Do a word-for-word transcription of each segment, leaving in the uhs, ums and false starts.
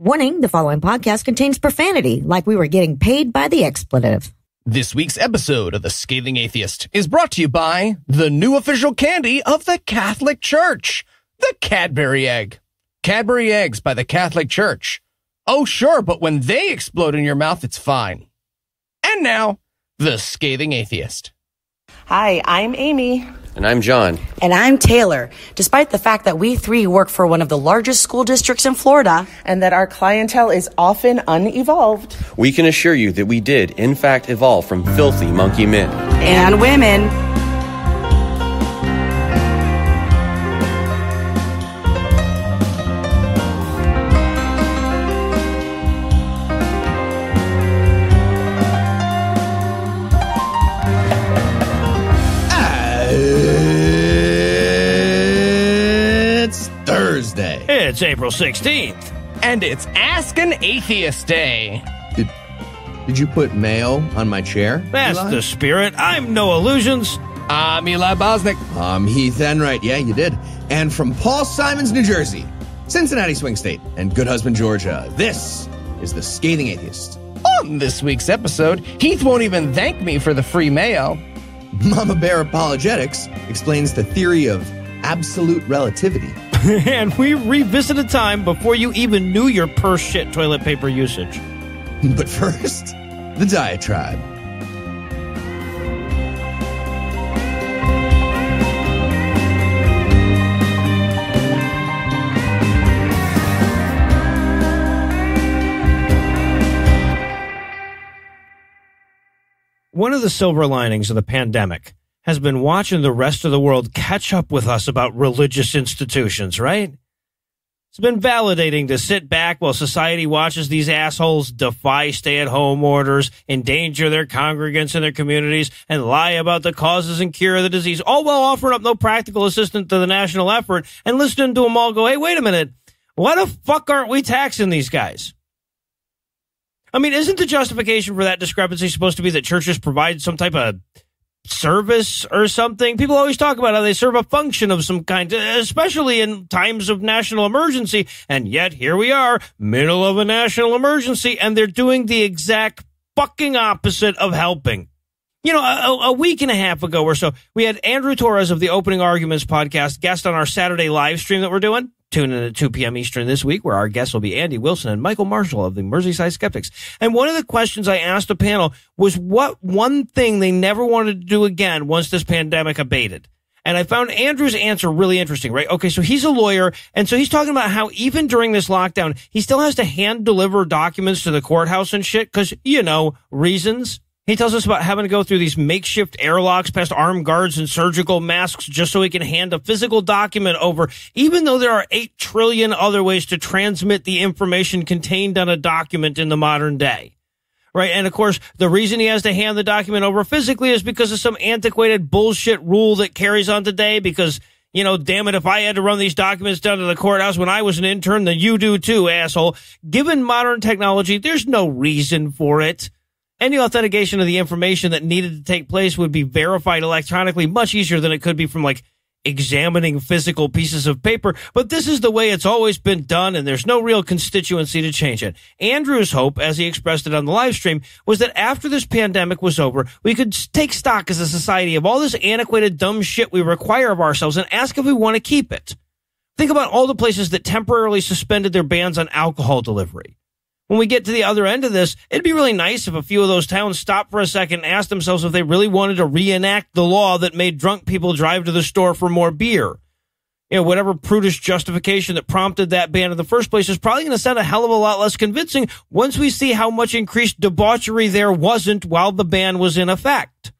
Warning, the following podcast contains profanity, like we were getting paid by the expletive. This week's episode of The Scathing Atheist is brought to you by the new official candy of the Catholic Church, the Cadbury Egg. Cadbury Eggs by the Catholic Church. Oh, sure, but when they explode in your mouth, it's fine. And now, The Scathing Atheist. Hi, I'm Amy. And I'm John. And I'm Taylor. Despite the fact that we three work for one of the largest school districts in Florida, and that our clientele is often unevolved, we can assure you that we did, in fact, evolve from filthy monkey men. And women. It's April sixteenth, and it's Ask an Atheist Day. Did, did you put mayo on my chair? That's Eli? The spirit. I'm no illusions. I'm Eli Bosnick. I'm Heath Enright. Yeah, you did. And from Paul Simons, New Jersey, Cincinnati Swing State, and Good Husband, Georgia, this is The Scathing Atheist. On this week's episode, Heath won't even thank me for the free mayo. Mama Bear Apologetics explains the theory of absolute relativity. And we revisit a time before you even knew your purse shit toilet paper usage. But first, the diatribe. One of the silver linings of the pandemic has been watching the rest of the world catch up with us about religious institutions, right? It's been validating to sit back while society watches these assholes defy stay-at-home orders, endanger their congregants and their communities, and lie about the causes and cure of the disease, all while offering up no practical assistance to the national effort and listening to them all go, hey, wait a minute, why the fuck aren't we taxing these guys? I mean, isn't the justification for that discrepancy supposed to be that churches provide some type of service or something? People always talk about how they serve a function of some kind, especially in times of national emergency. And yet here we are, middle of a national emergency, and they're doing the exact fucking opposite of helping. You know, a, a week and a half ago or so, we had Andrew Torres of the Opening Arguments podcast guest on our Saturday live stream that we're doing. Tune in at two p m Eastern this week, where our guests will be Andy Wilson and Michael Marshall of the Merseyside Skeptics. And one of the questions I asked the panel was what one thing they never wanted to do again once this pandemic abated. And I found Andrew's answer really interesting, right? Okay, so he's a lawyer, and so he's talking about how even during this lockdown, he still has to hand-deliver documents to the courthouse and shit because, you know, reasons. He tells us about having to go through these makeshift airlocks past armed guards and surgical masks just so he can hand a physical document over, even though there are eight trillion other ways to transmit the information contained on a document in the modern day. Right. And of course, the reason he has to hand the document over physically is because of some antiquated bullshit rule that carries on today because, you know, damn it, if I had to run these documents down to the courthouse when I was an intern, then you do too, asshole. Given modern technology, there's no reason for it. Any authentication of the information that needed to take place would be verified electronically much easier than it could be from, like, examining physical pieces of paper. But this is the way it's always been done, and there's no real constituency to change it. Andrew's hope, as he expressed it on the live stream, was that after this pandemic was over, we could take stock as a society of all this antiquated dumb shit we require of ourselves and ask if we want to keep it. Think about all the places that temporarily suspended their bans on alcohol delivery. When we get to the other end of this, it'd be really nice if a few of those towns stopped for a second and asked themselves if they really wanted to reenact the law that made drunk people drive to the store for more beer. You know, whatever prudish justification that prompted that ban in the first place is probably going to sound a hell of a lot less convincing once we see how much increased debauchery there wasn't while the ban was in effect.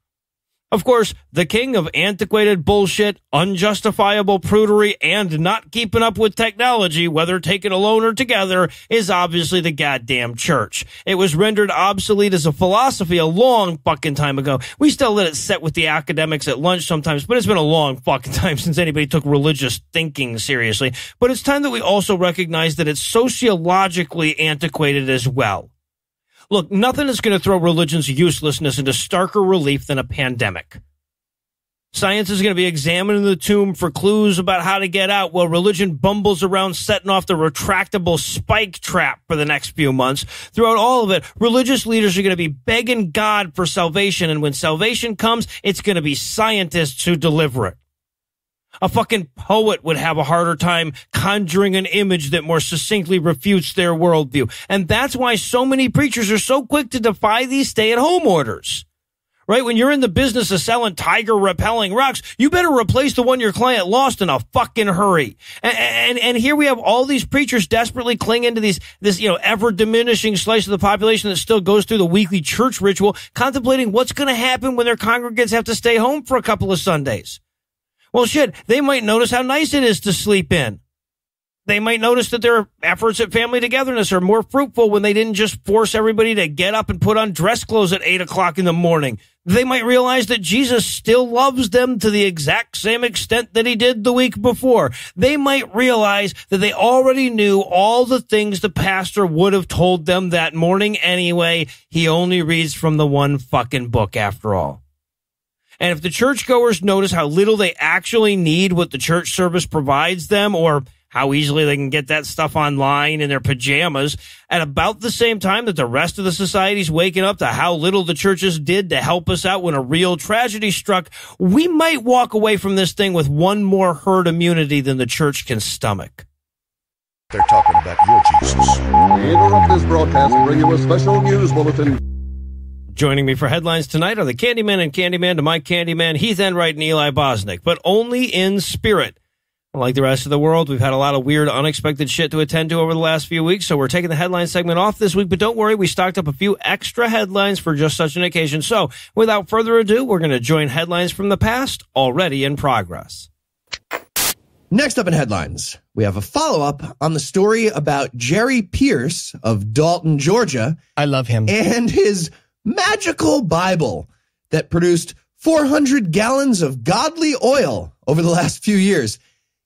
Of course, the king of antiquated bullshit, unjustifiable prudery, and not keeping up with technology, whether taken alone or together, is obviously the goddamn church. It was rendered obsolete as a philosophy a long fucking time ago. We still let it sit with the academics at lunch sometimes, but it's been a long fucking time since anybody took religious thinking seriously. But it's time that we also recognize that it's sociologically antiquated as well. Look, nothing is going to throw religion's uselessness into starker relief than a pandemic. Science is going to be examining the tomb for clues about how to get out while religion bumbles around setting off the retractable spike trap for the next few months. Throughout all of it, religious leaders are going to be begging God for salvation, and when salvation comes, it's going to be scientists who deliver it. A fucking poet would have a harder time conjuring an image that more succinctly refutes their worldview. And that's why so many preachers are so quick to defy these stay-at-home orders. Right? When you're in the business of selling tiger-repelling rocks, you better replace the one your client lost in a fucking hurry. And, and, and here we have all these preachers desperately clinging to these, this, you know, ever-diminishing slice of the population that still goes through the weekly church ritual, contemplating what's going to happen when their congregants have to stay home for a couple of Sundays. Well, shit, they might notice how nice it is to sleep in. They might notice that their efforts at family togetherness are more fruitful when they didn't just force everybody to get up and put on dress clothes at eight o'clock in the morning. They might realize that Jesus still loves them to the exact same extent that he did the week before. They might realize that they already knew all the things the pastor would have told them that morning anyway. He only reads from the one fucking book after all. And if the churchgoers notice how little they actually need what the church service provides them, or how easily they can get that stuff online in their pajamas, at about the same time that the rest of the society's waking up to how little the churches did to help us out when a real tragedy struck, we might walk away from this thing with one more herd immunity than the church can stomach. They're talking about your Jesus. We interrupt this broadcast and bring you a special news bulletin. Joining me for headlines tonight are the Candyman and Candyman to my Candyman, Heath Enright and Eli Bosnick, but only in spirit. Like the rest of the world, we've had a lot of weird, unexpected shit to attend to over the last few weeks, so we're taking the headline segment off this week, but don't worry, we stocked up a few extra headlines for just such an occasion. So, without further ado, we're going to join headlines from the past, already in progress. Next up in headlines, we have a follow-up on the story about Jerry Pierce of Dalton, Georgia. I love him. And his magical Bible that produced four hundred gallons of godly oil over the last few years.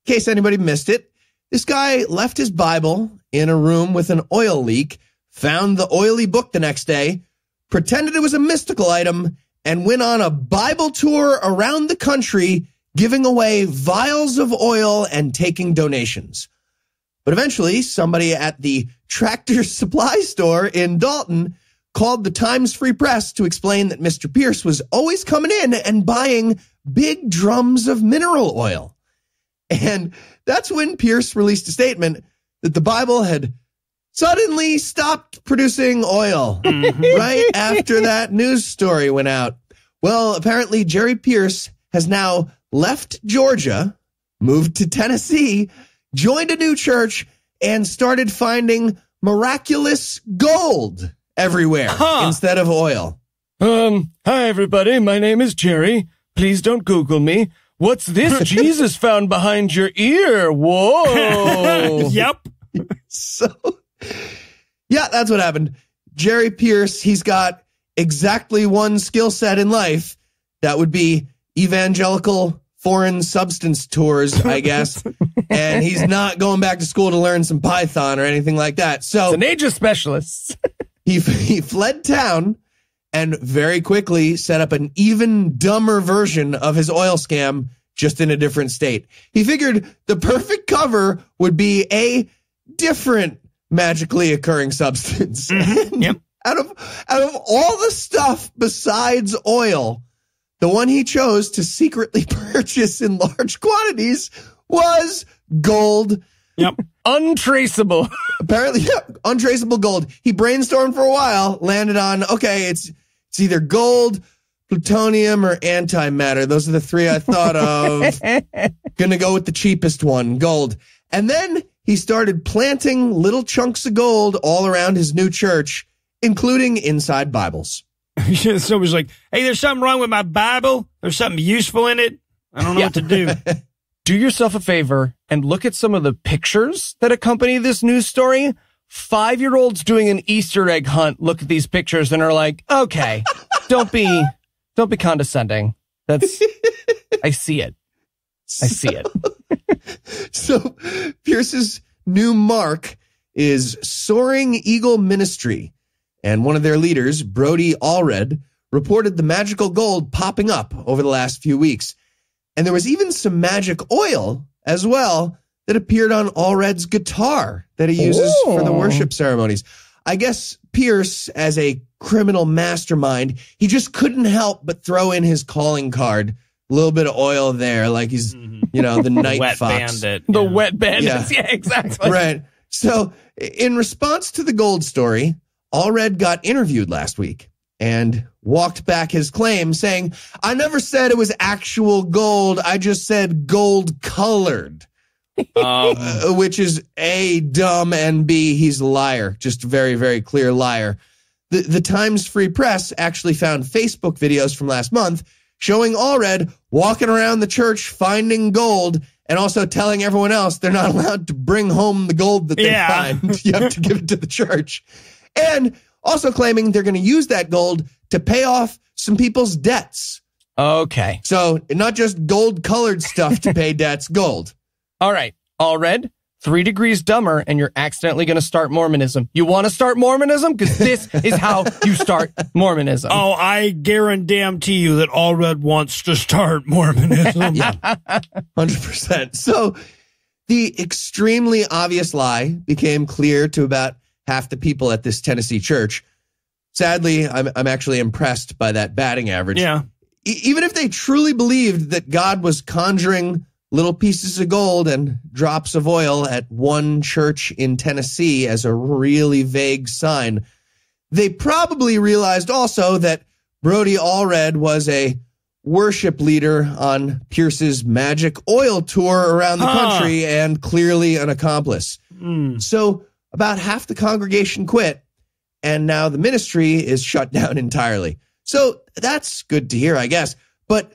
In case anybody missed it, this guy left his Bible in a room with an oil leak, found the oily book the next day, pretended it was a mystical item, and went on a Bible tour around the country, giving away vials of oil and taking donations. But eventually, somebody at the tractor supply store in Dalton called the Times Free Press to explain that Mister Pierce was always coming in and buying big drums of mineral oil. And that's when Pierce released a statement that the Bible had suddenly stopped producing oil right after that news story went out. Well, apparently Jerry Pierce has now left Georgia, moved to Tennessee, joined a new church, and started finding miraculous gold everywhere huh. instead of oil. Um, hi, everybody. My name is Jerry. Please don't Google me. What's this Jesus found behind your ear? Whoa. Yep. So, yeah, that's what happened. Jerry Pierce, he's got exactly one skill set in life. That would be evangelical foreign substance tours, I guess. And he's not going back to school to learn some Python or anything like that. So, it's an ages specialist. He, he fled town and very quickly set up an even dumber version of his oil scam, just in a different state. He figured the perfect cover would be a different magically occurring substance. Mm-hmm. Yep. Out of, out of all the stuff besides oil, the one he chose to secretly purchase in large quantities was gold. Yep. Untraceable. Apparently, yeah, untraceable gold. He brainstormed for a while, landed on, okay, it's it's either gold, plutonium, or antimatter. Those are the three I thought of. Gonna go with the cheapest one, gold. And then he started planting little chunks of gold all around his new church, including inside Bibles. Yeah, so it was like, hey, there's something wrong with my Bible. There's something useful in it. I don't know yeah. what to do. Do yourself a favor and look at some of the pictures that accompany this news story. Five-year-olds doing an Easter egg hunt look at these pictures and are like, okay, don't be, don't be condescending. That's, I see it. I see it. So Pierce's new mark is Soaring Eagle Ministry. And one of their leaders, Brody Allred, reported the magical gold popping up over the last few weeks. And there was even some magic oil as well that appeared on Allred's guitar that he uses Ooh. for the worship ceremonies. I guess Pierce, as a criminal mastermind, he just couldn't help but throw in his calling card. A little bit of oil there, like he's, mm-hmm. you know, the night wet fox. Bandit, yeah. The wet bandits. Yeah, yeah exactly. Right. So in response to the gold story, Allred got interviewed last week and walked back his claim saying, I never said it was actual gold. I just said gold colored. Um, uh, which is A, dumb, and B, he's a liar. Just a very, very clear liar. The, the Times Free Press actually found Facebook videos from last month showing Allred walking around the church finding gold and also telling everyone else they're not allowed to bring home the gold that they yeah. find. You have to give it to the church. And also claiming they're going to use that gold to pay off some people's debts. Okay. So not just gold-colored stuff to pay debts, gold. All right, Allred, three degrees dumber, and you're accidentally going to start Mormonism. You want to start Mormonism? Because this is how you start Mormonism. Oh, I guarantee you that Allred wants to start Mormonism. Yeah, one hundred percent. So the extremely obvious lie became clear to about half the people at this Tennessee church. Sadly, I'm, I'm actually impressed by that batting average. Yeah. E- even if they truly believed that God was conjuring little pieces of gold and drops of oil at one church in Tennessee as a really vague sign, they probably realized also that Brody Allred was a worship leader on Pierce's magic oil tour around the huh. country and clearly an accomplice. Mm. So about half the congregation quit, and now the ministry is shut down entirely. So that's good to hear, I guess. But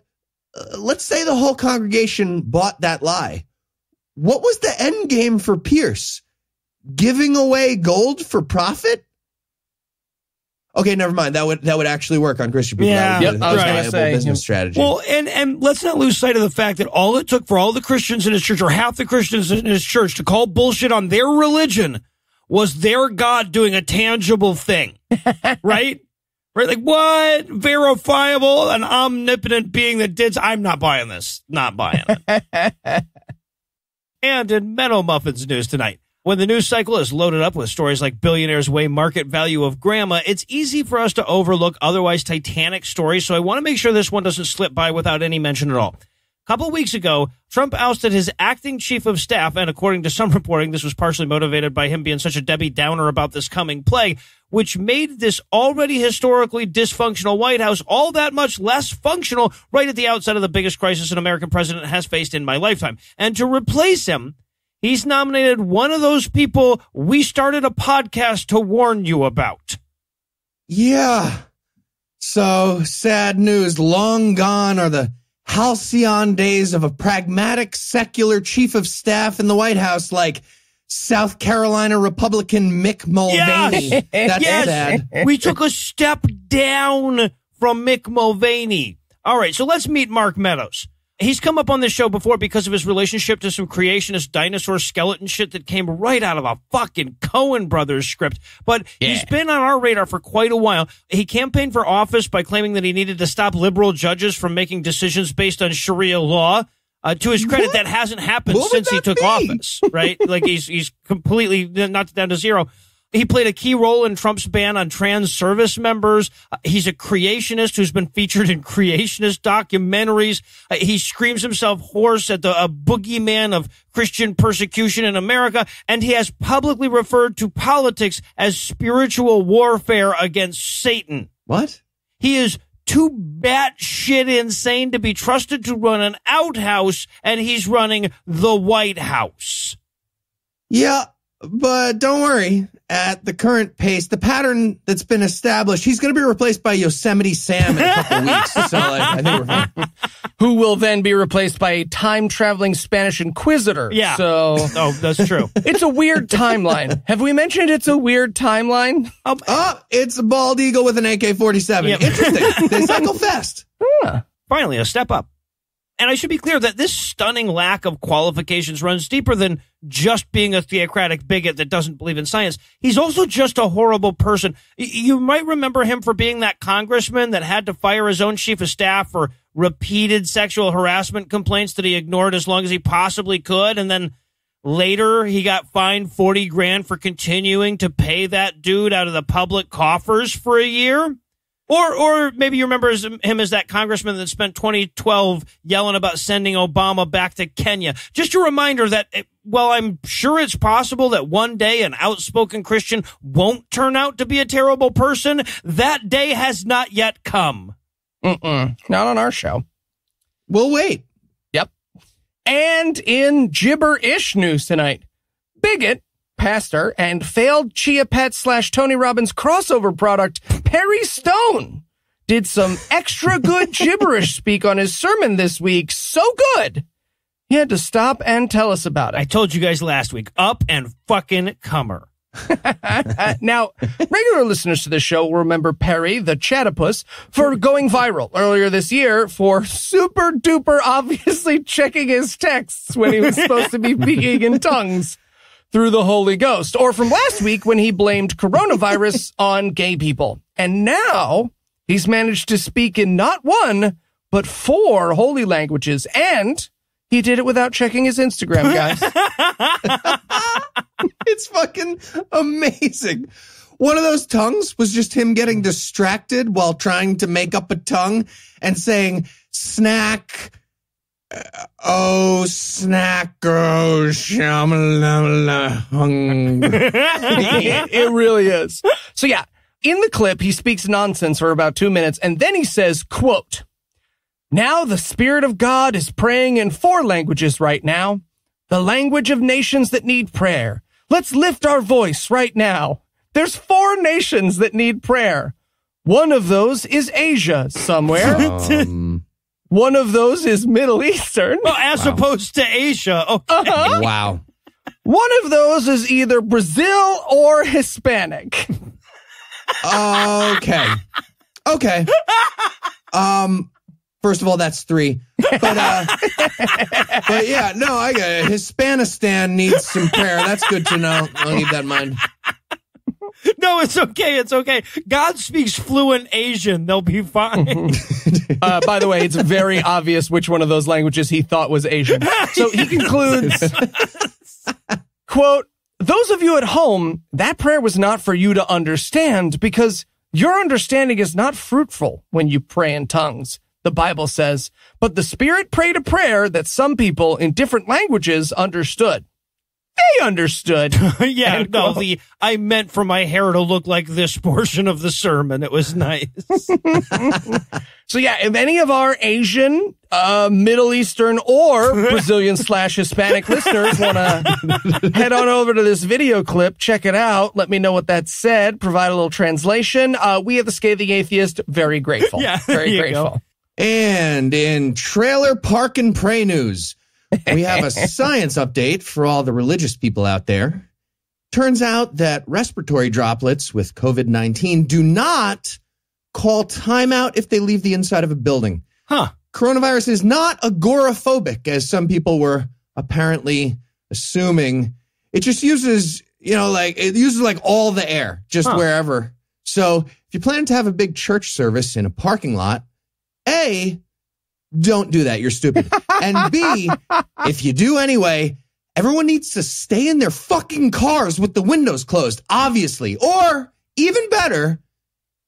let's say the whole congregation bought that lie. What was the end game for Pierce? Giving away gold for profit? Okay, never mind. That would that would actually work on Christian people. Yeah, that would be yep, a viable say, business yeah. strategy. Well, and, and let's not lose sight of the fact that all it took for all the Christians in his church, or half the Christians in his church, to call bullshit on their religion was their God doing a tangible thing, right? Right, like what? Verifiable, an omnipotent being that did. I'm not buying this. Not buying it. And in Meadow Muffin's news tonight, when the news cycle is loaded up with stories like billionaires weigh market value of grandma, it's easy for us to overlook otherwise titanic stories. So I want to make sure this one doesn't slip by without any mention at all. A couple of weeks ago, Trump ousted his acting chief of staff, and according to some reporting, this was partially motivated by him being such a Debbie Downer about this coming plague, which made this already historically dysfunctional White House all that much less functional right at the outset of the biggest crisis an American president has faced in my lifetime. And to replace him, he's nominated one of those people we started a podcast to warn you about. Yeah. So, sad news. Long gone are the halcyon days of a pragmatic, secular chief of staff in the White House like South Carolina Republican Mick Mulvaney. Yes. That's yes. sad. We took a step down from Mick Mulvaney. All right, so let's meet Mark Meadows. He's come up on this show before because of his relationship to some creationist dinosaur skeleton shit that came right out of a fucking Coen Brothers script. But yeah. he's been on our radar for quite a while. He campaigned for office by claiming that he needed to stop liberal judges from making decisions based on Sharia law. Uh, to his credit, what? that hasn't happened what since he took be? office, right? like he's he's completely knocked down to zero. He played a key role in Trump's ban on trans service members. Uh, he's a creationist who's been featured in creationist documentaries. Uh, he screams himself hoarse at the a boogeyman of Christian persecution in America, and he has publicly referred to politics as spiritual warfare against Satan. What? He is too batshit insane to be trusted to run an outhouse, and he's running the White House. Yeah, but don't worry. At the current pace, the pattern that's been established, he's going to be replaced by Yosemite Sam in a couple weeks. So I, I think we're fine. Who will then be replaced by a time-traveling Spanish inquisitor. Yeah. So, oh, that's true. It's a weird timeline. Have we mentioned it's a weird timeline? Um, oh, it's a bald eagle with an A K forty-seven. Yep. Interesting. They cycle fast. Huh. Finally, a step up. And I should be clear that this stunning lack of qualifications runs deeper than just being a theocratic bigot that doesn't believe in science. He's also just a horrible person. You might remember him for being that congressman that had to fire his own chief of staff for repeated sexual harassment complaints that he ignored as long as he possibly could. And then later he got fined forty grand for continuing to pay that dude out of the public coffers for a year. Or or maybe you remember him as that congressman that spent twenty twelve yelling about sending Obama back to Kenya. Just a reminder that, well, I'm sure it's possible that one day an outspoken Christian won't turn out to be a terrible person. That day has not yet come. Mm-mm. Not on our show. We'll wait. Yep. And in gibberish news tonight, bigot, pastor, and failed Chia Pet slash Tony Robbins crossover product, Perry Stone, did some extra good gibberish speak on his sermon this week. So good, he had to stop and tell us about it. I told you guys last week, up and fucking comer. Now, regular listeners to this show will remember Perry, the Platypus, for going viral earlier this year for super duper obviously checking his texts when he was supposed to be speaking in tongues through the Holy Ghost, or from last week when he blamed coronavirus on gay people. And now he's managed to speak in not one, but four holy languages. And he did it without checking his Instagram, guys. It's fucking amazing. One of those tongues was just him getting distracted while trying to make up a tongue and saying snack. Oh, snack girl, hung. it, it really is. So yeah, in the clip, he speaks nonsense for about two minutes, and then he says, quote, "Now the Spirit of God is praying in four languages right now, the language of nations that need prayer. Let's lift our voice right now. There's four nations that need prayer. One of those is Asia somewhere." Um... One of those is Middle Eastern. Well, as wow. opposed to Asia. Okay. Uh-huh. Wow. One of those is either Brazil or Hispanic. Okay. Okay. Um, first of all, that's three. But, uh, but yeah, no, I got it. Hispanistan needs some prayer. That's good to know. I'll keep that in mind. No, it's okay. It's okay. God speaks fluent Asian. They'll be fine. Mm-hmm. uh, by the way, it's very obvious which one of those languages he thought was Asian. So he concludes, quote, "Those of you at home, that prayer was not for you to understand because your understanding is not fruitful when you pray in tongues. The Bible says, but the Spirit prayed a prayer that some people in different languages understood." They understood. Yeah, and no, the I meant for my hair to look like this portion of the sermon. It was nice. So, yeah, if any of our Asian, uh, Middle Eastern, or Brazilian slash Hispanic listeners want to head on over to this video clip, check it out, let me know what that said, provide a little translation. Uh, we at The Scathing Atheist, very grateful. Yeah, very grateful. Go. And in Trailer Park and Pray news, we have a science update for all the religious people out there. Turns out that respiratory droplets with COVID nineteen do not call timeout if they leave the inside of a building. Huh. Coronavirus is not agoraphobic, as some people were apparently assuming. It just uses, you know, like it uses like all the air, just huh. wherever. So if you plan to have a big church service in a parking lot, A, don't do that. You're stupid. And B, if you do anyway, everyone needs to stay in their fucking cars with the windows closed, obviously. Or even better,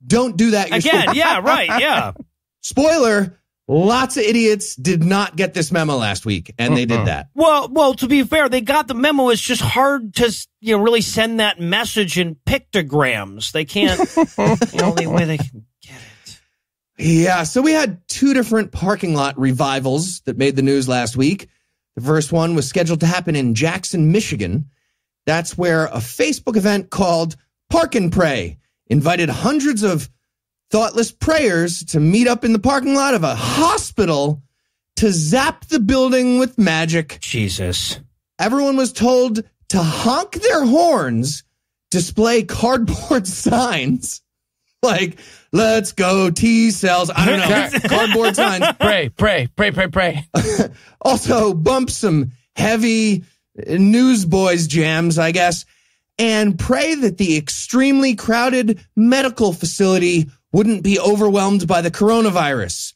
don't do that. You're Again, stupid. Yeah, right, yeah. Spoiler, lots of idiots did not get this memo last week, and they did that. Well, well, to be fair, they got the memo. It's just hard to, you know, really send that message in pictograms. They can't, the only way they can get it. Yeah, so we had two different parking lot revivals that made the news last week. The first one was scheduled to happen in Jackson, Michigan. That's where a Facebook event called Park and Pray invited hundreds of thoughtless prayers to meet up in the parking lot of a hospital to zap the building with magic. Jesus. Everyone was told to honk their horns, display cardboard signs. Like, let's go T cells. I don't know. Cardboard signs. Pray, pray, pray, pray, pray. Also, bump some heavy newsboys jams, I guess, and pray that the extremely crowded medical facility wouldn't be overwhelmed by the coronavirus.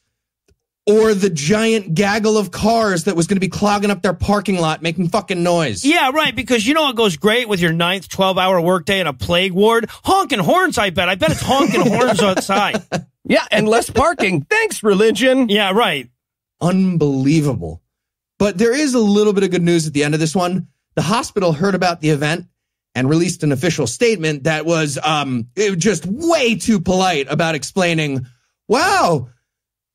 or the giant gaggle of cars that was going to be clogging up their parking lot making fucking noise. Yeah, right, because you know what goes great with your ninth twelve-hour workday in a plague ward? Honking horns, I bet. I bet it's honking horns outside. Yeah, and less parking. Thanks, religion. Yeah, right. Unbelievable. But there is a little bit of good news at the end of this one. The hospital heard about the event and released an official statement that was um, it just way too polite about explaining, wow,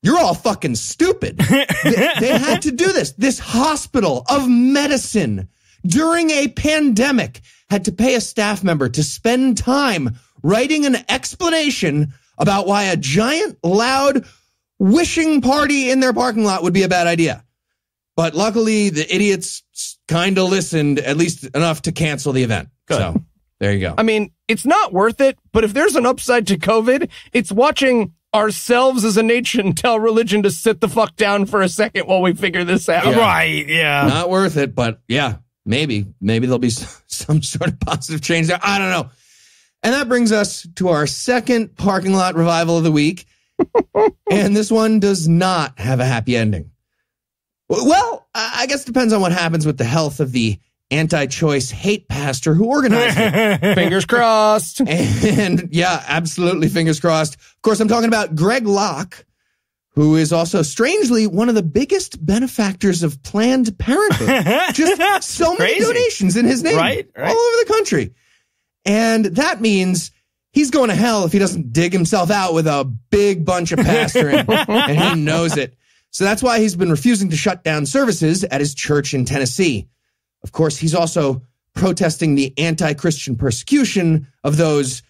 you're all fucking stupid. they, they had to do this. This hospital of medicine during a pandemic had to pay a staff member to spend time writing an explanation about why a giant, loud wishing party in their parking lot would be a bad idea. But luckily, the idiots kind of listened, at least enough to cancel the event. Good. So there you go. I mean, it's not worth it, but if there's an upside to COVID, it's watching ourselves as a nation tell religion to sit the fuck down for a second while we figure this out. Yeah. Right, yeah. Not worth it, but yeah, maybe. Maybe there'll be some sort of positive change there. I don't know. And that brings us to our second parking lot revival of the week. And this one does not have a happy ending. Well, I guess it depends on what happens with the health of the anti-choice hate pastor who organized it. Fingers crossed. And yeah, absolutely fingers crossed. Of course, I'm talking about Greg Locke, who is also strangely one of the biggest benefactors of Planned Parenthood. Just so many donations in his name, right? Right. All over the country. And that means he's going to hell if he doesn't dig himself out with a big bunch of pastoring. And he knows it. So that's why he's been refusing to shut down services at his church in Tennessee. Of course, he's also protesting the anti-Christian persecution of those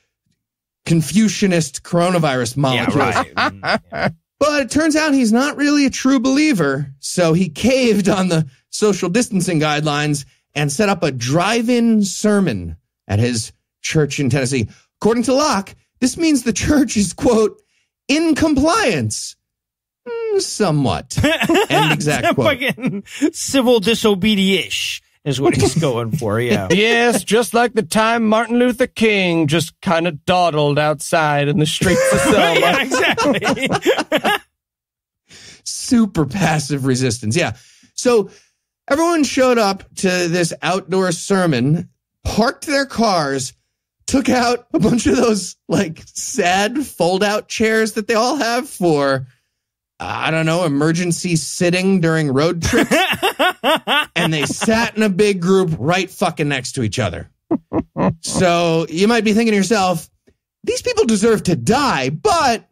Confucianist coronavirus molecules. Yeah, right. But it turns out he's not really a true believer, so he caved on the social distancing guidelines and set up a drive-in sermon at his church in Tennessee. According to Locke, this means the church is, quote, in compliance. Somewhat. End exact quote. Civil disobedience is what he's going for, yeah. Yes, just like the time Martin Luther King just kind of dawdled outside in the streets of Selma. Yeah, exactly. Super passive resistance, yeah. So everyone showed up to this outdoor sermon, parked their cars, took out a bunch of those, like, sad fold-out chairs that they all have for, I don't know, emergency sitting during road trips. And they sat in a big group right fucking next to each other. So you might be thinking to yourself, these people deserve to die, but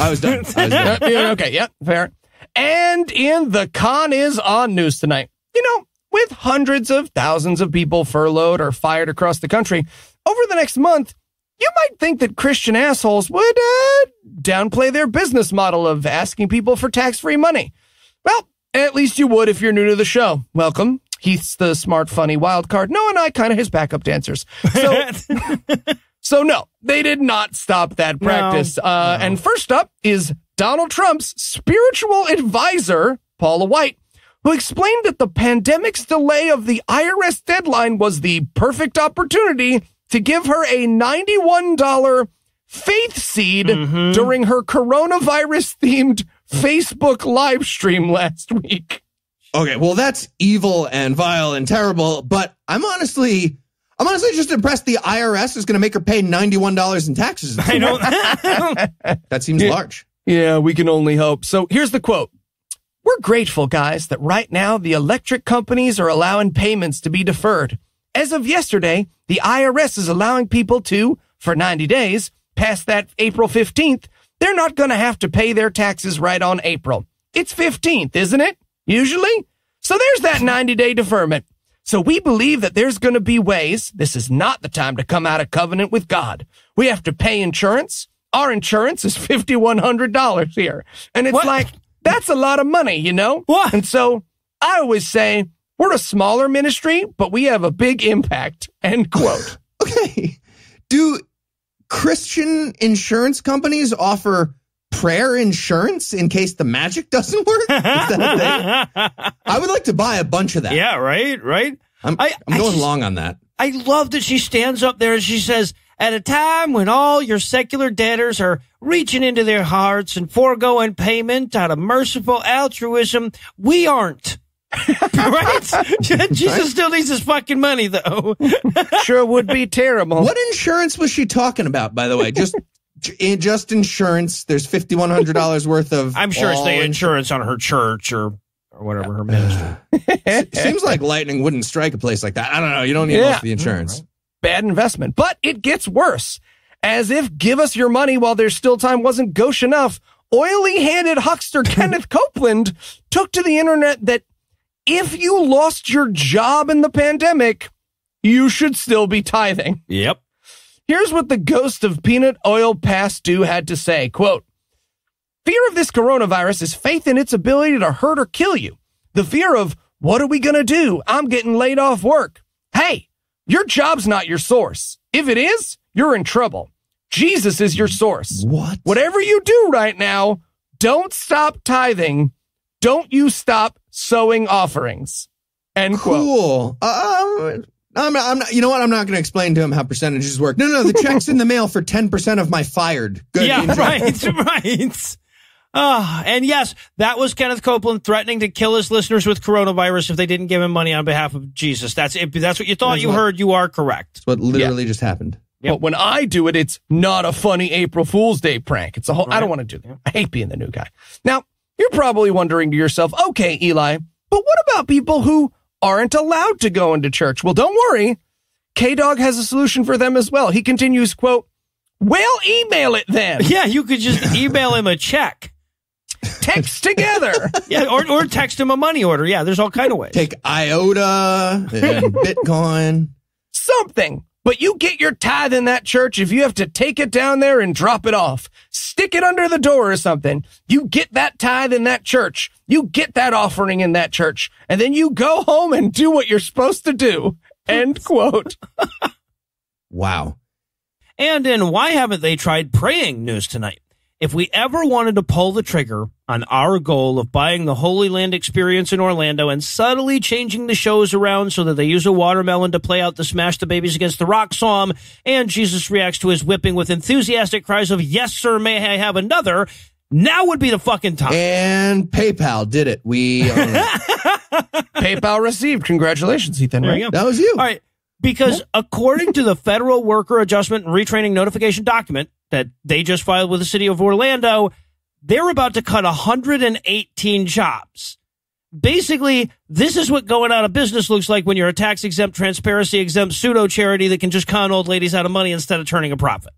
I was done. I was done. Okay, yeah, fair. And in the Con Is On news tonight, you know, with hundreds of thousands of people furloughed or fired across the country, over the next month, you might think that Christian assholes would uh, downplay their business model of asking people for tax-free money. Well, at least you would if you're new to the show. Welcome. Heath's the smart, funny wild card. No, and I kind of his backup dancers. So, so no, they did not stop that practice. No, uh, no. And first up is Donald Trump's spiritual advisor, Paula White, who explained that the pandemic's delay of the I R S deadline was the perfect opportunity to give her a ninety-one dollar faith seed mm-hmm. during her coronavirus-themed Facebook live stream last week. Okay, well, that's evil and vile and terrible, but I'm honestly, I'm honestly just impressed the I R S is going to make her pay ninety-one dollars in taxes. I know. That seems yeah, large. Yeah, we can only hope. So here's the quote. We're grateful, guys, that right now the electric companies are allowing payments to be deferred. As of yesterday, the I R S is allowing people to, for ninety days, past that April fifteenth, they're not going to have to pay their taxes right on April. It's fifteenth, isn't it? Usually. So there's that ninety-day deferment. So we believe that there's going to be ways. This is not the time to come out of covenant with God. We have to pay insurance. Our insurance is five thousand one hundred dollars here. And it's what? Like, that's a lot of money, you know? What? And so I always say, we're a smaller ministry, but we have a big impact. End quote. Okay. Do Christian insurance companies offer prayer insurance in case the magic doesn't work? Is that a thing? I would like to buy a bunch of that. Yeah, right, right. I'm, I, I'm going I just, long on that. I love that she stands up there and she says, At a time when all your secular debtors are reaching into their hearts and foregoing payment out of merciful altruism, we aren't. Right? Jesus still needs his fucking money, though. Sure would be terrible. What insurance was she talking about, by the way? Just just insurance. There's fifty-one hundred dollars worth of... I'm sure it's the insurance on her church or... or whatever her ministry. Seems like lightning wouldn't strike a place like that. I don't know. You don't need yeah. most of the insurance. Bad investment. But it gets worse. As if give us your money while there's still time wasn't gauche enough, oily-handed huckster Kenneth Copeland took to the internet that if you lost your job in the pandemic, you should still be tithing. Yep. Here's what the ghost of peanut oil past due had to say. Quote, "Fear of this coronavirus is faith in its ability to hurt or kill you. The fear of, what are we going to do? I'm getting laid off work. Hey, your job's not your source. If it is, you're in trouble. Jesus is your source. What? Whatever you do right now, don't stop tithing. Don't you stop sowing offerings." End cool. quote. Cool. Um... I'm not, I'm not, you know what? I'm not going to explain to him how percentages work. No, no, the check's in the mail for ten percent of my fired. Good. Yeah, enjoy. right, right. Oh, and yes, that was Kenneth Copeland threatening to kill his listeners with coronavirus if they didn't give him money on behalf of Jesus. That's if that's what you thought that's you what, heard, you are correct. That's what literally yeah. just happened. Yep. But when I do it, it's not a funny April Fool's Day prank. It's a whole, right. I don't want to do that. I hate being the new guy. Now, you're probably wondering to yourself, okay, Eli, but what about people who aren't allowed to go into church? Well, don't worry. K-Dog has a solution for them as well. He continues, quote, "Well, email it then." Yeah, you could just email him a check. Text together. Yeah, or, or text him a money order. Yeah, there's all kind of ways. Take I O T A and Bitcoin. Something. But you get your tithe in that church if you have to take it down there and drop it off. Stick it under the door or something. You get that tithe in that church. You get that offering in that church. And then you go home and do what you're supposed to do. End quote. Wow. And in Why Haven't They Tried Praying news tonight, if we ever wanted to pull the trigger on our goal of buying the Holy Land Experience in Orlando and subtly changing the shows around so that they use a watermelon to play out the Smash the Babies Against the Rock psalm, and Jesus reacts to his whipping with enthusiastic cries of, "Yes, sir, may I have another," now would be the fucking time. And PayPal did it. We own it. PayPal received. Congratulations, Heath Enright. There you go. That was you. All right. Because according to the Federal Worker Adjustment and Retraining Notification document that they just filed with the city of Orlando, they're about to cut one hundred eighteen jobs. Basically, this is what going out of business looks like when you're a tax-exempt, transparency-exempt pseudo-charity that can just con old ladies out of money instead of turning a profit.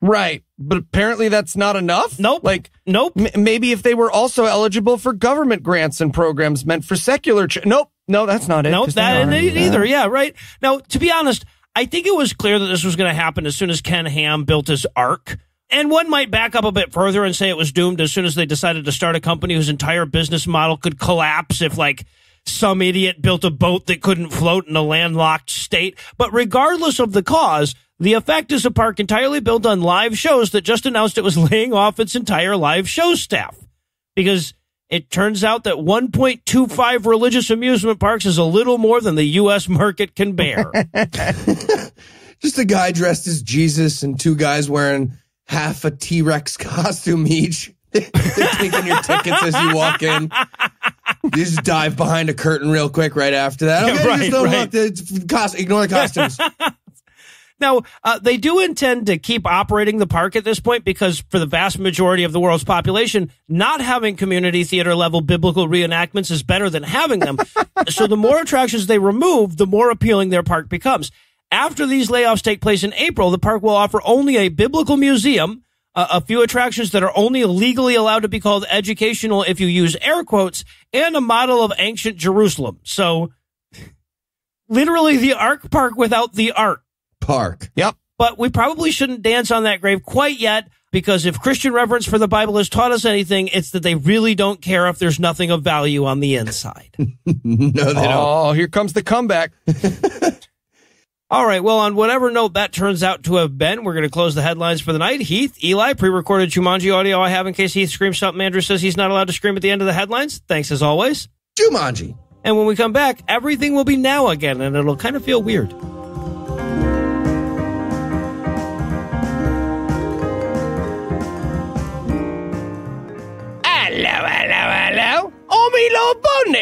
Right. But apparently that's not enough. Nope. Like, nope. M maybe if they were also eligible for government grants and programs meant for secular... Ch nope. No, that's not it. Nope, that isn't it either. Yeah, right. Now, to be honest, I think it was clear that this was going to happen as soon as Ken Ham built his Ark. And one might back up a bit further and say it was doomed as soon as they decided to start a company whose entire business model could collapse if, like, some idiot built a boat that couldn't float in a landlocked state. But regardless of the cause, the effect is a park entirely built on live shows that just announced it was laying off its entire live show staff. Because it turns out that one point two five religious amusement parks is a little more than the U S market can bear. Just a guy dressed as Jesus and two guys wearing half a T-Rex costume each. They're taking your tickets as you walk in. You just dive behind a curtain real quick right after that. Okay, yeah, right, just don't right. the cost, ignore the costumes. Now, uh, they do intend to keep operating the park at this point because for the vast majority of the world's population, not having community theater level biblical reenactments is better than having them. So the more attractions they remove, the more appealing their park becomes. After these layoffs take place in April, the park will offer only a biblical museum, uh, a few attractions that are only legally allowed to be called educational if you use air quotes, and a model of ancient Jerusalem. So literally the Ark Park without the Ark. Park. Yep. But we probably shouldn't dance on that grave quite yet, because if Christian reverence for the Bible has taught us anything, it's that they really don't care if there's nothing of value on the inside. No, they don't. Oh, here comes the comeback. All right. Well, on whatever note that turns out to have been, we're going to close the headlines for the night. Heath, Eli, pre-recorded Jumanji audio I have in case Heath screams something Andrew says he's not allowed to scream at the end of the headlines. Thanks as always. Jumanji. And when we come back, everything will be now again, and it'll kind of feel weird.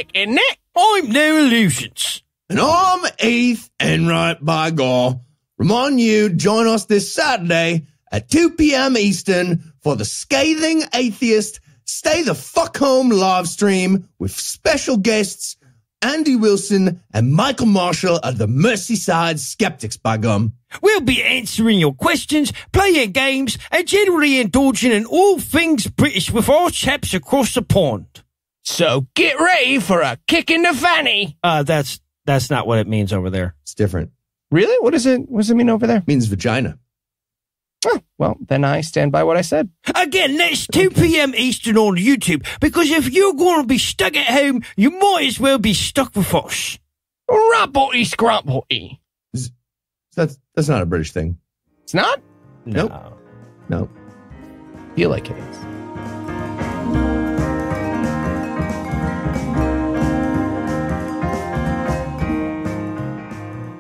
Bosnick, and Nick. I'm no illusions. And I'm Heath Enright, by God. Remind you, join us this Saturday at two p.m. Eastern for the Scathing Atheist Stay the Fuck Home live stream with special guests Andy Wilson and Michael Marshall of the Merseyside Skeptics, by gum. We'll be answering your questions, playing games, and generally indulging in all things British with our chaps across the pond. So get ready for a kick in the fanny. Uh, that's that's not what it means over there. It's different. Really? What is it? What does it mean over there? It means vagina. Oh, well, then I stand by what I said. Again, that's two p.m. Eastern on YouTube, because if you're going to be stuck at home, you might as well be stuck with us. Rumpety scrumpety. That's, that's not a British thing. It's not? No. Nope. No. I feel like it is.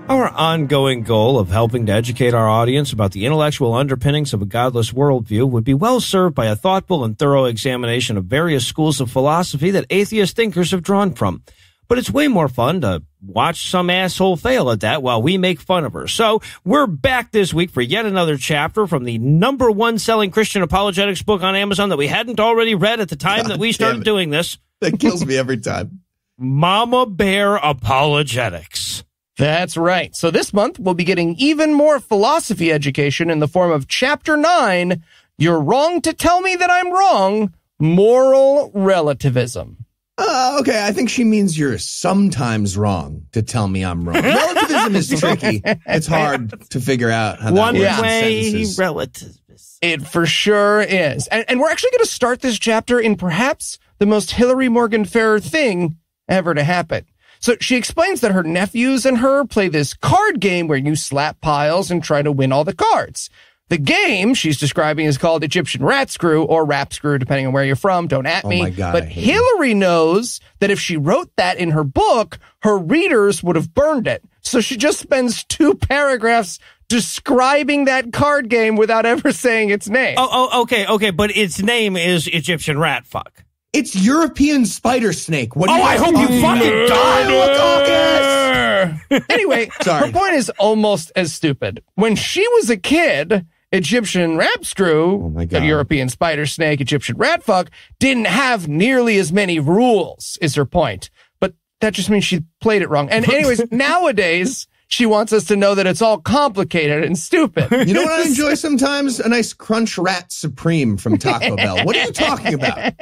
Our ongoing goal of helping to educate our audience about the intellectual underpinnings of a godless worldview would be well served by a thoughtful and thorough examination of various schools of philosophy that atheist thinkers have drawn from. But it's way more fun to watch some asshole fail at that while we make fun of her. So we're back this week for yet another chapter from the number one selling Christian apologetics book on Amazon that we hadn't already read at the time God that we started doing this. That kills me every time. Mama Bear Apologetics. That's right. So this month, we'll be getting even more philosophy education in the form of Chapter nine, You're Wrong to Tell Me That I'm Wrong, Moral Relativism. Uh, okay, I think she means you're sometimes wrong to tell me I'm wrong. Relativism is tricky. It's hard to figure out how One that works way relativism. It for sure is. And, and we're actually going to start this chapter in perhaps the most Hillary Morgan Ferrer thing ever to happen. So she explains that her nephews and her play this card game where you slap piles and try to win all the cards. The game she's describing is called Egyptian Rat Screw or Rap Screw, depending on where you're from. Don't at me. Oh my God, but Hillary knows that if she wrote that in her book, her readers would have burned it. So she just spends two paragraphs describing that card game without ever saying its name. Oh, oh okay, okay. But its name is Egyptian Rat Fuck. It's European spider snake. What do oh, you I hope you me? fucking die. Look, anyway, Sorry. her point is almost as stupid. When she was a kid, Egyptian Rat Screw, oh my God. European spider snake, Egyptian rat fuck, didn't have nearly as many rules, is her point. But that just means she played it wrong. And anyways, nowadays, she wants us to know that it's all complicated and stupid. You know what I enjoy sometimes? A nice Crunch Rat Supreme from Taco Bell. What are you talking about?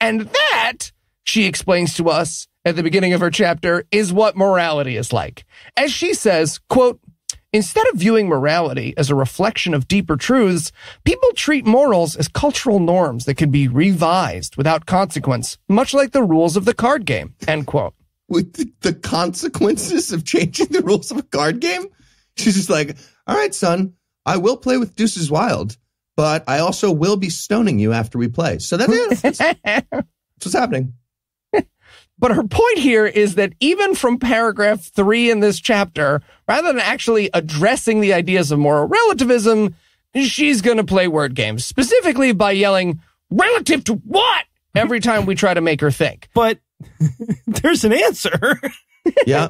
And that, she explains to us at the beginning of her chapter, is what morality is like. As she says, quote, instead of viewing morality as a reflection of deeper truths, people treat morals as cultural norms that can be revised without consequence, much like the rules of the card game, end quote. With the consequences of changing the rules of a card game? She's just like, all right, son, I will play with Deuces Wild. But I also will be stoning you after we play. So that's it. That's, that's what's happening. But her point here is that even from paragraph three in this chapter, rather than actually addressing the ideas of moral relativism, she's going to play word games, specifically by yelling, relative to what? Every time we try to make her think. But there's an answer. Yeah.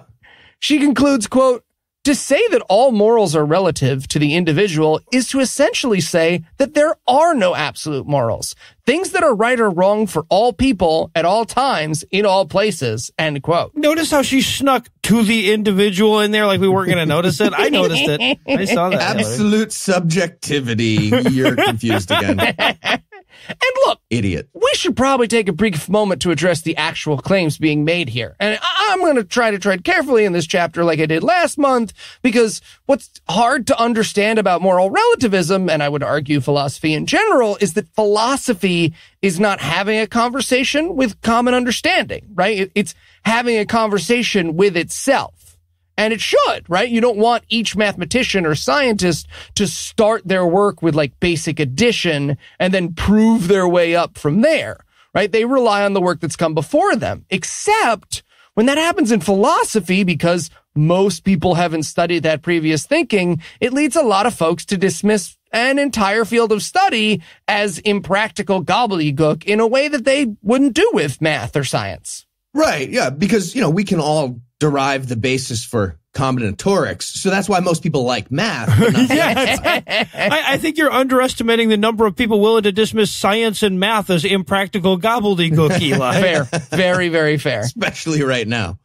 She concludes, quote, to say that all morals are relative to the individual is to essentially say that there are no absolute morals. Things that are right or wrong for all people at all times in all places, end quote. Notice how she snuck to the individual in there like we weren't going to notice it. I noticed it. I saw that. Absolute Hillary. Subjectivity. You're confused again. And look, idiot. We should probably take a brief moment to address the actual claims being made here. And I'm going to try to tread carefully in this chapter like I did last month, because what's hard to understand about moral relativism, and I would argue philosophy in general, is that philosophy is not having a conversation with common understanding, right? It's having a conversation with itself. And it should, right? You don't want each mathematician or scientist to start their work with like basic addition and then prove their way up from there, right? They rely on the work that's come before them, except when that happens in philosophy, because most people haven't studied that previous thinking, it leads a lot of folks to dismiss an entire field of study as impractical gobbledygook in a way that they wouldn't do with math or science. Right. Yeah. Because, you know, we can all derive the basis for combinatorics. So that's why most people like math. But not science. I, I think you're underestimating the number of people willing to dismiss science and math as impractical gobbledygook, Eli. Fair. Very, very fair. Especially right now.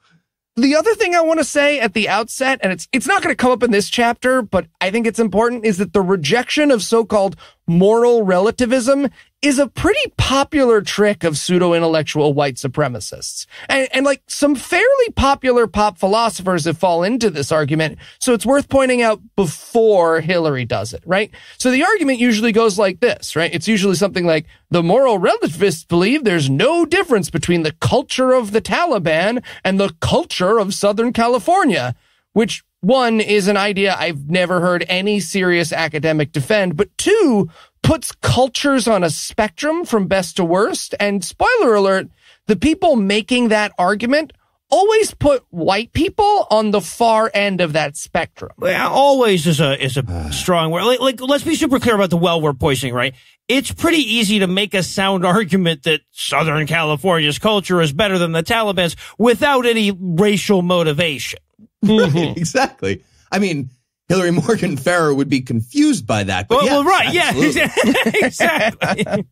The other thing I want to say at the outset, and it's it's not going to come up in this chapter, but I think it's important, is that the rejection of so-called moral relativism is a pretty popular trick of pseudo-intellectual white supremacists. And, and like some fairly popular pop philosophers have fallen into this argument, so it's worth pointing out before Hillary does it, right? So the argument usually goes like this, right? It's usually something like, the moral relativists believe there's no difference between the culture of the Taliban and the culture of Southern California, which, one, is an idea I've never heard any serious academic defend, but two, puts cultures on a spectrum from best to worst. And spoiler alert, the people making that argument always put white people on the far end of that spectrum. Yeah, always is a is a strong word. Like, like, let's be super clear about the well we're poisoning, right? It's pretty easy to make a sound argument that Southern California's culture is better than the Taliban's without any racial motivation. Right, exactly. I mean, Hillary Morgan Ferrer would be confused by that. But well, yeah, well, right. Absolutely. Yeah, exactly.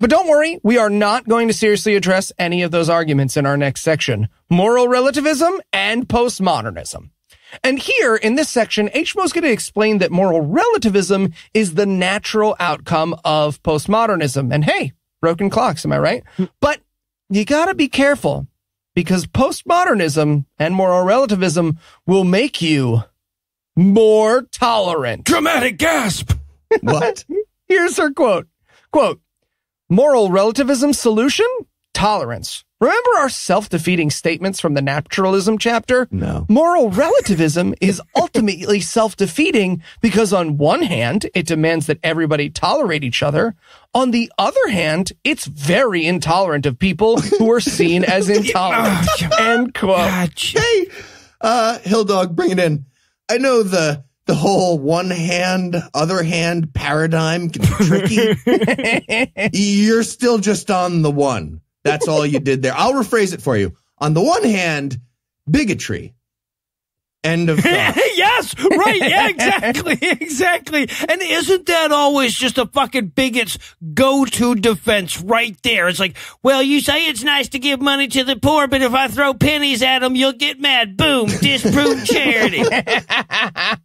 But don't worry, we are not going to seriously address any of those arguments in our next section, moral relativism and postmodernism. And here in this section, H. Mo's going to explain that moral relativism is the natural outcome of postmodernism. And hey, broken clocks, am I right? But you got to be careful, because postmodernism and moral relativism will make you more tolerant. Dramatic gasp! What? Here's her quote. Quote, moral relativism solution? Tolerance. Remember our self-defeating statements from the naturalism chapter? No. Moral relativism is ultimately self-defeating because on one hand, it demands that everybody tolerate each other. On the other hand, it's very intolerant of people who are seen as intolerant. End quote. Gotcha. Hey, uh, Hill Dog, bring it in. I know the the whole one hand, other hand paradigm can be tricky. You're still just on the one. That's all you did there. I'll rephrase it for you. On the one hand, bigotry. End of thought. Yes, right. Yeah, exactly. Exactly. And isn't that always just a fucking bigot's go-to defense right there? It's like, well, you say it's nice to give money to the poor, but if I throw pennies at them, you'll get mad. Boom. Disprove charity.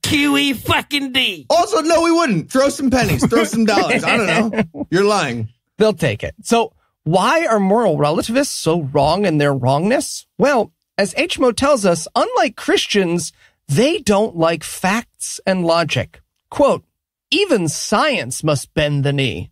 Q E fucking D. Also, no, we wouldn't. Throw some pennies. Throw some dollars. I don't know. You're lying. They'll take it. So why are moral relativists so wrong in their wrongness? Well, as H. Mo tells us, unlike Christians, they don't like facts and logic. Quote, even science must bend the knee.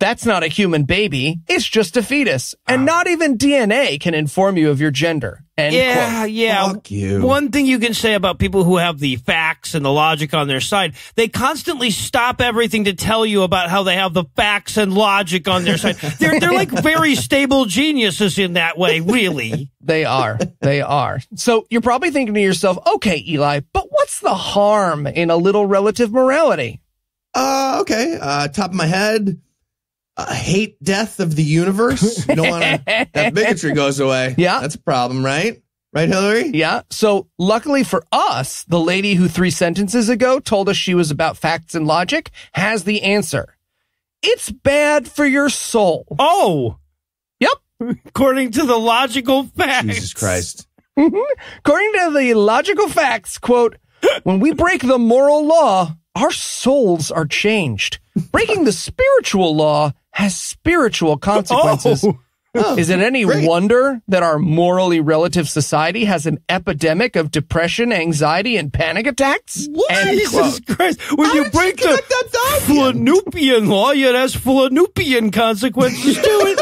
That's not a human baby. It's just a fetus. And uh, not even D N A can inform you of your gender. End yeah, quote. Yeah. Fuck you. One thing you can say about people who have the facts and the logic on their side, they constantly stop everything to tell you about how they have the facts and logic on their side. They're, they're like very stable geniuses in that way, really. They are. They are. So you're probably thinking to yourself, okay, Eli, but what's the harm in a little relative morality? Uh, okay. Uh, top of my head. Uh, hate death of the universe. You don't want to, that bigotry goes away. Yeah. That's a problem, right? Right, Hillary? Yeah. So luckily for us, the lady who three sentences ago told us she was about facts and logic has the answer. It's bad for your soul. Oh. Yep. According to the logical facts. Jesus Christ. According to the logical facts, quote, when we break the moral law, our souls are changed. Breaking the spiritual law has spiritual consequences. Oh. Oh, Is it any great. wonder that our morally relative society has an epidemic of depression, anxiety, and panic attacks? What? Jesus Christ. When How you break you the that Flanupian law, it has Flanupian consequences to it.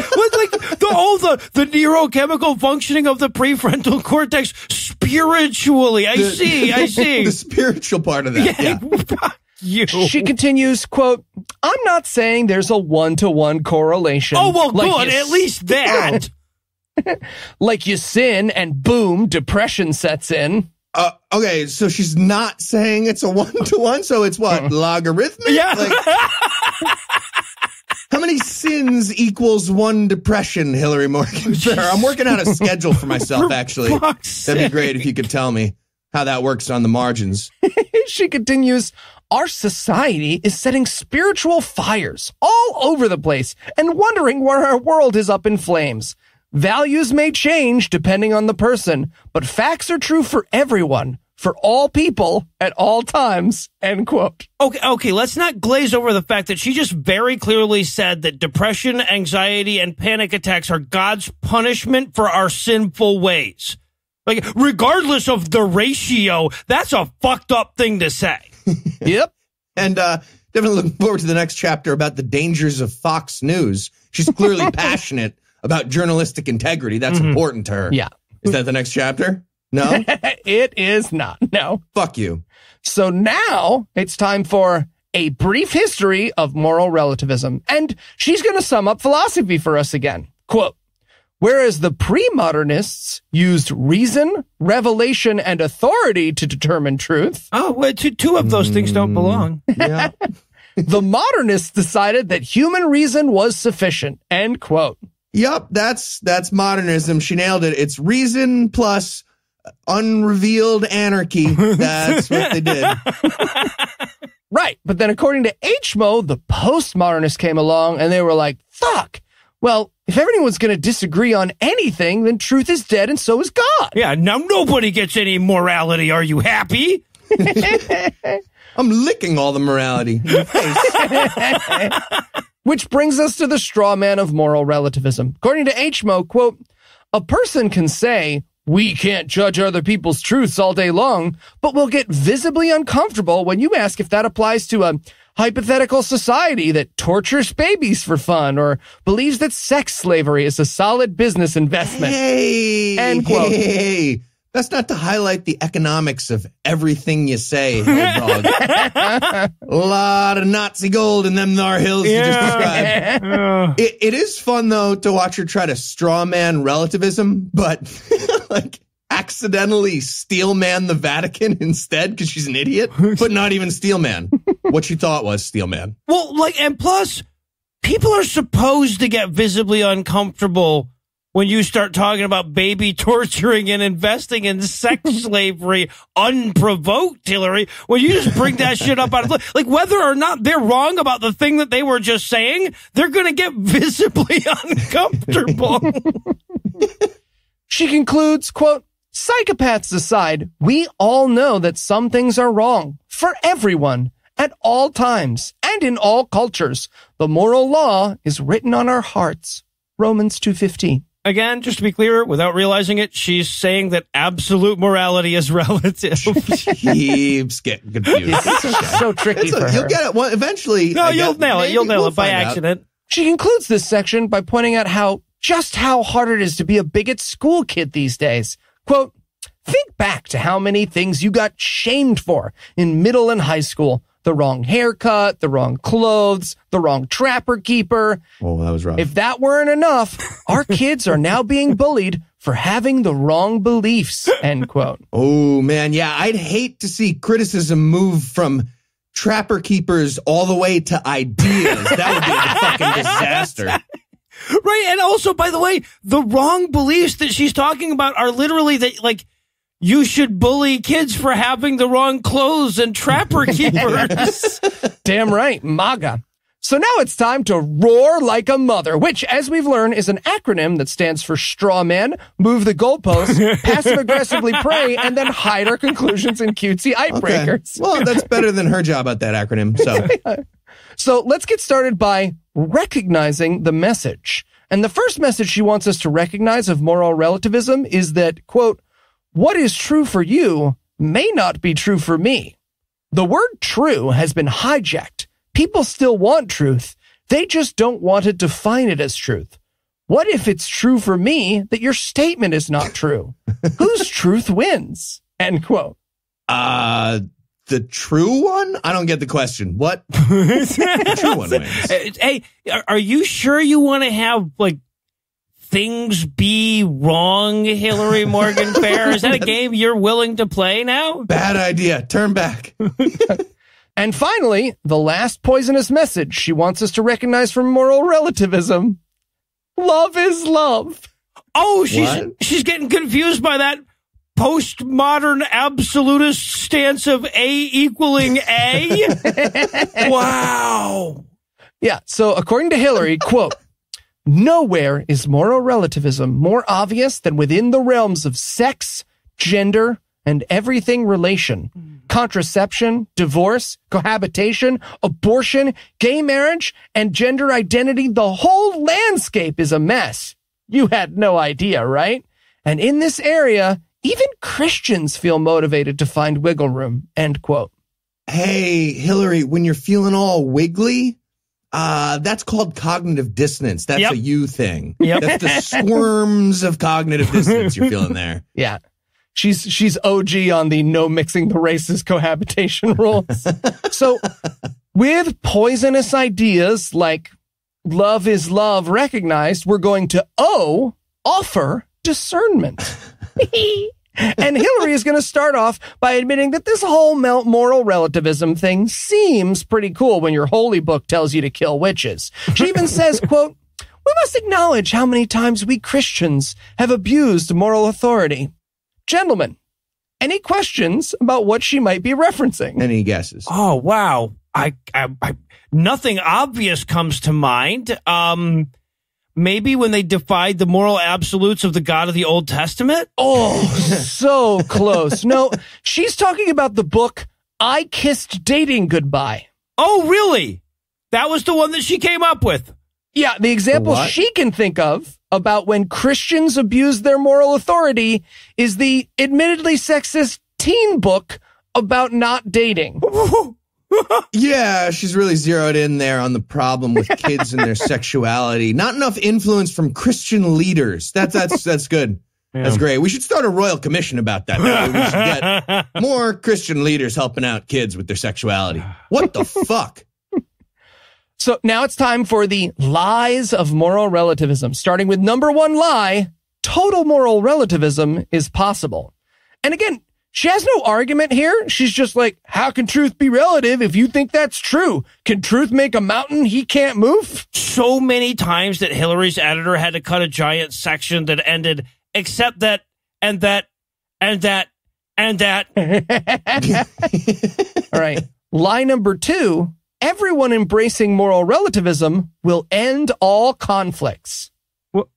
With like the, all the, the neurochemical functioning of the prefrontal cortex spiritually. I the, see, I see. The spiritual part of that, yeah. yeah. You. She continues, quote, I'm not saying there's a one-to-one correlation. Oh, well, like good, at least that. Like you sin and boom, depression sets in. Uh, okay, so she's not saying it's a one-to-one, so it's what, logarithmic? Yeah. Like, how many sins equals one depression, Hillary Morgan Ferrer? I'm working out a schedule for myself, actually. For fuck's That'd be great if you could tell me how that works on the margins. She continues, our society is setting spiritual fires all over the place and wondering where our world is up in flames. Values may change depending on the person, but facts are true for everyone, for all people, at all times, end quote. Okay, okay, let's not glaze over the fact that she just very clearly said that depression, anxiety, and panic attacks are God's punishment for our sinful ways. Like, regardless of the ratio, that's a fucked up thing to say. Yep. And uh, definitely looking forward to the next chapter about the dangers of Fox News. She's clearly passionate about journalistic integrity. That's mm-hmm. important to her. Yeah. Is that the next chapter? No? It is not. No. Fuck you. So now it's time for a brief history of moral relativism. And she's going to sum up philosophy for us again. Quote, whereas the pre-modernists used reason, revelation, and authority to determine truth. Oh, well, two, two of those mm, things don't belong. Yeah. The modernists decided that human reason was sufficient. End quote. Yep, that's that's modernism. She nailed it. It's reason plus unrevealed anarchy. That's what they did. Right. But then according to H M O, the postmodernists came along and they were like, fuck. Well, if everyone's going to disagree on anything, then truth is dead and so is God. Yeah, now nobody gets any morality. Are you happy? I'm licking all the morality in your face. Which brings us to the straw man of moral relativism. According to H M O, quote, a person can say, we can't judge other people's truths all day long, but we'll get visibly uncomfortable when you ask if that applies to a hypothetical society that tortures babies for fun or believes that sex slavery is a solid business investment. Hey, end quote. Hey, that's not to highlight the economics of everything you say, dog. A lot of Nazi gold in them thar hills yeah. you just described. Yeah. It, it is fun, though, to watch her try to straw man relativism, but like accidentally steel man the Vatican instead because she's an idiot, but not even steel man. What she thought was steel man. Well, like, and plus, people are supposed to get visibly uncomfortable when you start talking about baby torturing and investing in sex slavery unprovoked, Hillary, when you just bring that shit up out of, like, whether or not they're wrong about the thing that they were just saying, they're going to get visibly uncomfortable. She concludes, quote, psychopaths aside, we all know that some things are wrong for everyone at all times and in all cultures. The moral law is written on our hearts. Romans two fifteen. Again, just to be clear, without realizing it, she's saying that absolute morality is relative. She keeps getting confused. It's okay. So tricky it's for a, her. You'll get it well, eventually. No, I you'll guess, nail it. You'll nail we'll it by accident. Out. She concludes this section by pointing out how just how hard it is to be a bigot school kid these days. Quote, think back to how many things you got shamed for in middle and high school. The wrong haircut, the wrong clothes, the wrong trapper keeper. Oh, that was rough. If that weren't enough, our kids are now being bullied for having the wrong beliefs, end quote. Oh, man, yeah, I'd hate to see criticism move from trapper keepers all the way to ideas. That would be a fucking disaster. Right, and also, by the way, the wrong beliefs that she's talking about are literally that, like, you should bully kids for having the wrong clothes and trapper keepers. Damn right, MAGA. So now it's time to roar like a mother, which, as we've learned, is an acronym that stands for straw man, move the goalposts, passive-aggressively pray, and then hide our conclusions in cutesy icebreakers. Okay. Well, that's better than her job at that acronym. So. So let's get started by recognizing the message. And the first message she wants us to recognize of moral relativism is that, quote, what is true for you may not be true for me. The word true has been hijacked. People still want truth. They just don't want to define it as truth. What if it's true for me that your statement is not true? Whose truth wins? End quote. Uh, the true one? I don't get the question. What? The true one wins. Hey, are you sure you want to have, like, things be wrong, Hillary Morgan Ferrer? Is that a game you're willing to play now? Bad idea. Turn back. And finally, the last poisonous message she wants us to recognize from moral relativism. Love is love. Oh, she's what? she's getting confused by that postmodern absolutist stance of A equaling A. Wow. Yeah, so according to Hillary, quote, nowhere is moral relativism more obvious than within the realms of sex, gender, and everything relation. Contraception, divorce, cohabitation, abortion, gay marriage, and gender identity. The whole landscape is a mess. You had no idea, right? And in this area, even Christians feel motivated to find wiggle room, end quote. Hey, Hillary, when you're feeling all wiggly, Uh, that's called cognitive dissonance. That's yep. a you thing. Yep. That's the squirms of cognitive dissonance you're feeling there. Yeah. She's, she's O G on the no mixing the races cohabitation rules. So with poisonous ideas like love is love recognized, we're going to O, offer discernment. And Hillary is going to start off by admitting that this whole moral relativism thing seems pretty cool when your holy book tells you to kill witches. She even says, quote, we must acknowledge how many times we Christians have abused moral authority. Gentlemen, any questions about what she might be referencing? Any guesses? Oh, wow. I, I, I nothing obvious comes to mind. Um... Maybe when they defied the moral absolutes of the God of the Old Testament? Oh, so close. No, she's talking about the book, I Kissed Dating Goodbye. Oh, really? That was the one that she came up with? Yeah, the example what? she can think of about when Christians abuse their moral authority is the admittedly sexist teen book about not dating. Yeah, she's really zeroed in there on the problem with kids and their sexuality. Not enough influence from Christian leaders. That's that's that's good. Yeah. That's great. We should start a royal commission about that. That we should get more Christian leaders helping out kids with their sexuality. What the fuck? So now it's time for the lies of moral relativism. Starting with number one lie, total moral relativism is possible. And again, she has no argument here. She's just like, how can truth be relative if you think that's true? Can truth make a mountain he can't move? So many times that Hillary's editor had to cut a giant section that ended, except that, and that, and that, and that. All right. Lie number two, everyone embracing moral relativism will end all conflicts. What?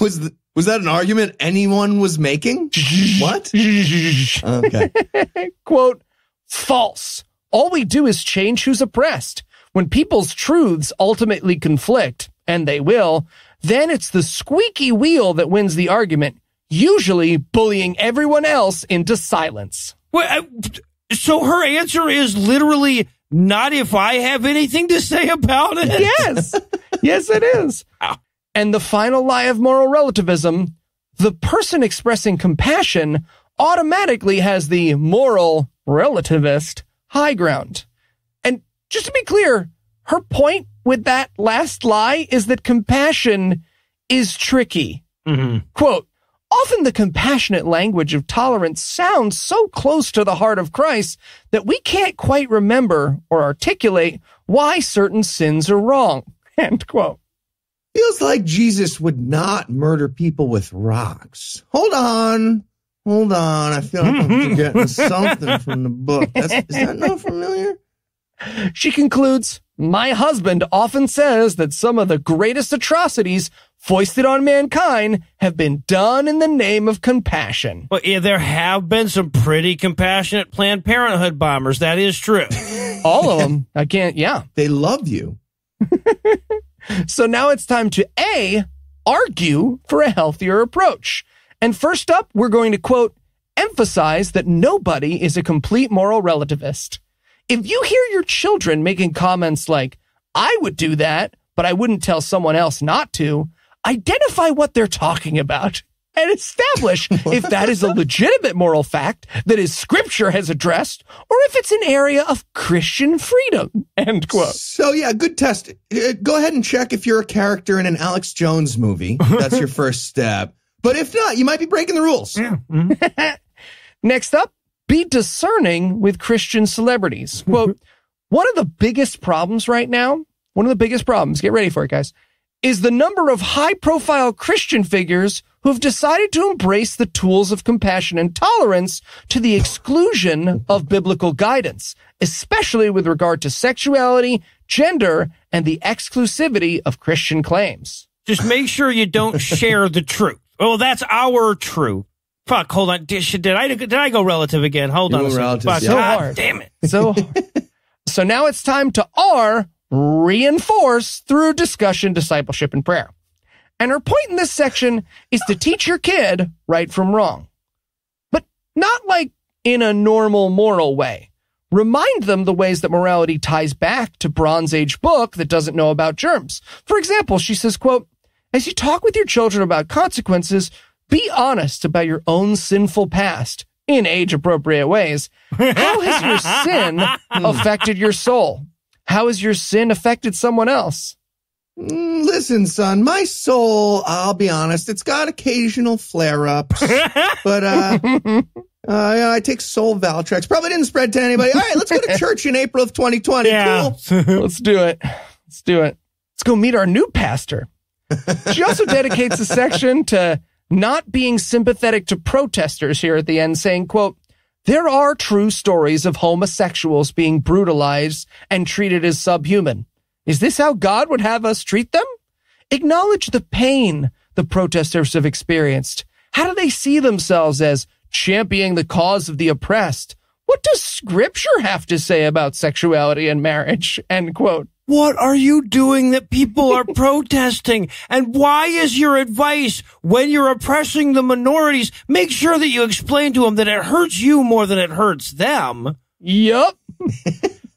Was the... Was that an argument anyone was making? What? Okay. Quote, false. All we do is change who's oppressed. When people's truths ultimately conflict, and they will, then it's the squeaky wheel that wins the argument, usually bullying everyone else into silence. Well, I, so her answer is literally, not if I have anything to say about it. Yes. Yes, it is. Ow. And the final lie of moral relativism, the person expressing compassion automatically has the moral relativist high ground. And just to be clear, her point with that last lie is that compassion is tricky. Mm-hmm. Quote, often the compassionate language of tolerance sounds so close to the heart of Christ that we can't quite remember or articulate why certain sins are wrong. End quote. Feels like Jesus would not murder people with rocks. Hold on. Hold on. I feel like I'm forgetting something from the book. That's, is that not familiar? She concludes, my husband often says that some of the greatest atrocities foisted on mankind have been done in the name of compassion. Well, yeah, there have been some pretty compassionate Planned Parenthood bombers. That is true. All of them. I can't. Yeah. They love you. So now it's time to A, argue for a healthier approach. And first up, we're going to, quote, emphasize that nobody is a complete moral relativist. If you hear your children making comments like, I would do that, but I wouldn't tell someone else not to, identify what they're talking about and establish if that is a legitimate moral fact that is scripture has addressed, or if it's an area of Christian freedom, end quote. So yeah, good test. Go ahead and check if you're a character in an Alex Jones movie. That's your first step. But if not, you might be breaking the rules. Yeah. Mm-hmm. Next up, B, be discerning with Christian celebrities. Quote, one of the biggest problems right now, one of the biggest problems, get ready for it, guys, is the number of high-profile Christian figures who've decided to embrace the tools of compassion and tolerance to the exclusion of biblical guidance, especially with regard to sexuality, gender, and the exclusivity of Christian claims. Just make sure you don't share the truth. Oh, that's our truth. Fuck, hold on. Did, did, I, did I go relative again? Hold you on a second. Fuck, yeah. So God hard. Damn it. So hard. So now it's time to R, reinforce through discussion, discipleship, and prayer. And her point in this section is to teach your kid right from wrong. But not like in a normal moral way. Remind them the ways that morality ties back to Bronze Age book that doesn't know about germs. For example, she says, quote, as you talk with your children about consequences, be honest about your own sinful past in age-appropriate ways. How has your sin affected your soul? How has your sin affected someone else? Listen, son, my soul, I'll be honest, it's got occasional flare-ups. But uh, uh, I take soul Valtrex. Probably didn't spread to anybody. All right, let's go to church in April of twenty twenty. Yeah. Cool. Let's do it. Let's do it. Let's go meet our new pastor. She also dedicates a section to not being sympathetic to protesters here at the end, saying, quote, there are true stories of homosexuals being brutalized and treated as subhuman. Is this how God would have us treat them? Acknowledge the pain the protesters have experienced. How do they see themselves as championing the cause of the oppressed? What does Scripture have to say about sexuality and marriage? End quote. What are you doing that people are protesting? And why is your advice when you're oppressing the minorities, make sure that you explain to them that it hurts you more than it hurts them? Yup.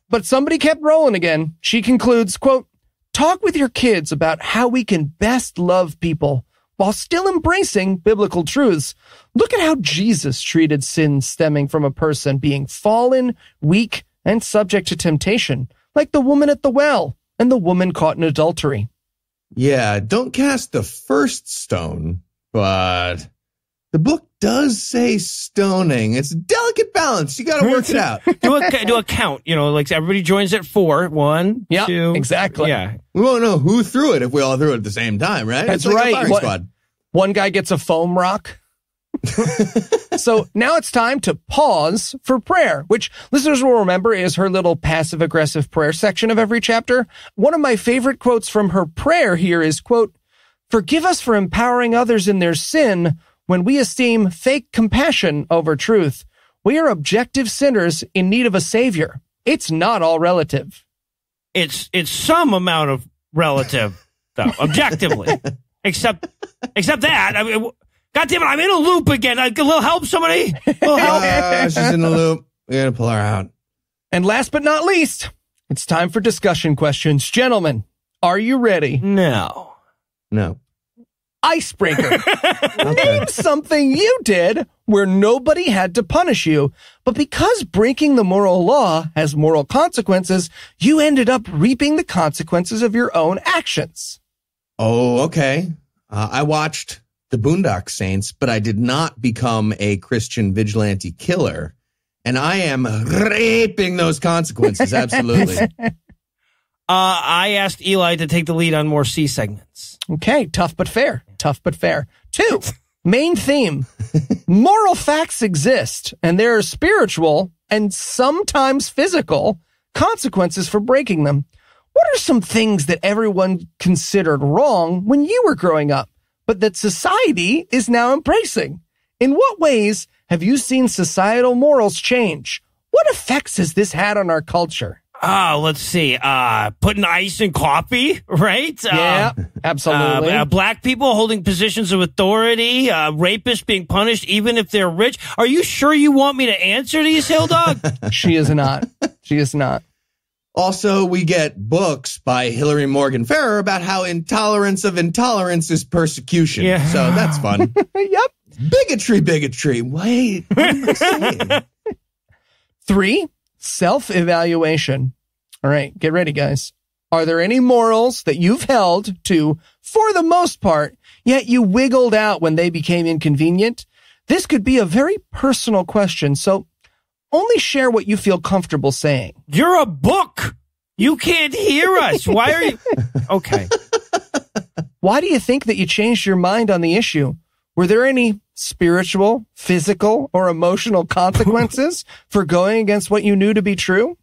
But somebody kept rolling again. She concludes, quote, talk with your kids about how we can best love people while still embracing biblical truths. Look at how Jesus treated sin stemming from a person being fallen, weak, and subject to temptation, like the woman at the well and the woman caught in adultery. Yeah, don't cast the first stone, but the book does say stoning. It's a delicate balance. You got to work it out. do, a, do a count. You know, like everybody joins at four. One, yep, two. Exactly. Yeah. We won't know who threw it if we all threw it at the same time, right? That's it's right. Like a what, squad. One guy gets a foam rock. So now it's time to pause for prayer, which listeners will remember is her little passive-aggressive prayer section of every chapter. One of my favorite quotes from her prayer here is, quote, forgive us for empowering others in their sin when we esteem fake compassion over truth. We are objective sinners in need of a savior. It's not all relative. It's it's some amount of relative, though, objectively. except except that. I mean, God damn it, I'm in a loop again. A little help, somebody? A little help. Uh, she's in a loop. We're going to pull her out. And last but not least, it's time for discussion questions. Gentlemen, are you ready? No. No. Icebreaker. Name something you did where nobody had to punish you, but because breaking the moral law has moral consequences, you ended up reaping the consequences of your own actions. Oh, okay. Uh, I watched The Boondock Saints, but I did not become a Christian vigilante killer, and I am reaping those consequences, absolutely. uh, I asked Eli to take the lead on more C segments. Okay, tough but fair, tough but fair. Two, main theme, moral facts exist, and there are spiritual and sometimes physical consequences for breaking them. What are some things that everyone considered wrong when you were growing up, but that society is now embracing? In what ways have you seen societal morals change? What effects has this had on our culture? Oh, let's see. Uh, putting ice in coffee, right? Yeah, um, absolutely. Uh, uh, black people holding positions of authority, uh, rapists being punished even if they're rich. Are you sure you want me to answer these, Hill Dog? She is not. She is not. Also, we get books by Hillary Morgan Ferrer about how intolerance of intolerance is persecution. Yeah. So that's fun. Yep. Bigotry, bigotry. Wait, what am I saying? Three, self-evaluation. All right, get ready, guys. Are there any morals that you've held to, for the most part, yet you wiggled out when they became inconvenient? This could be a very personal question, so only share what you feel comfortable saying. You're a book. You can't hear us. Why are you? Okay. Why do you think that you changed your mind on the issue? Were there any spiritual, physical, or emotional consequences for going against what you knew to be true?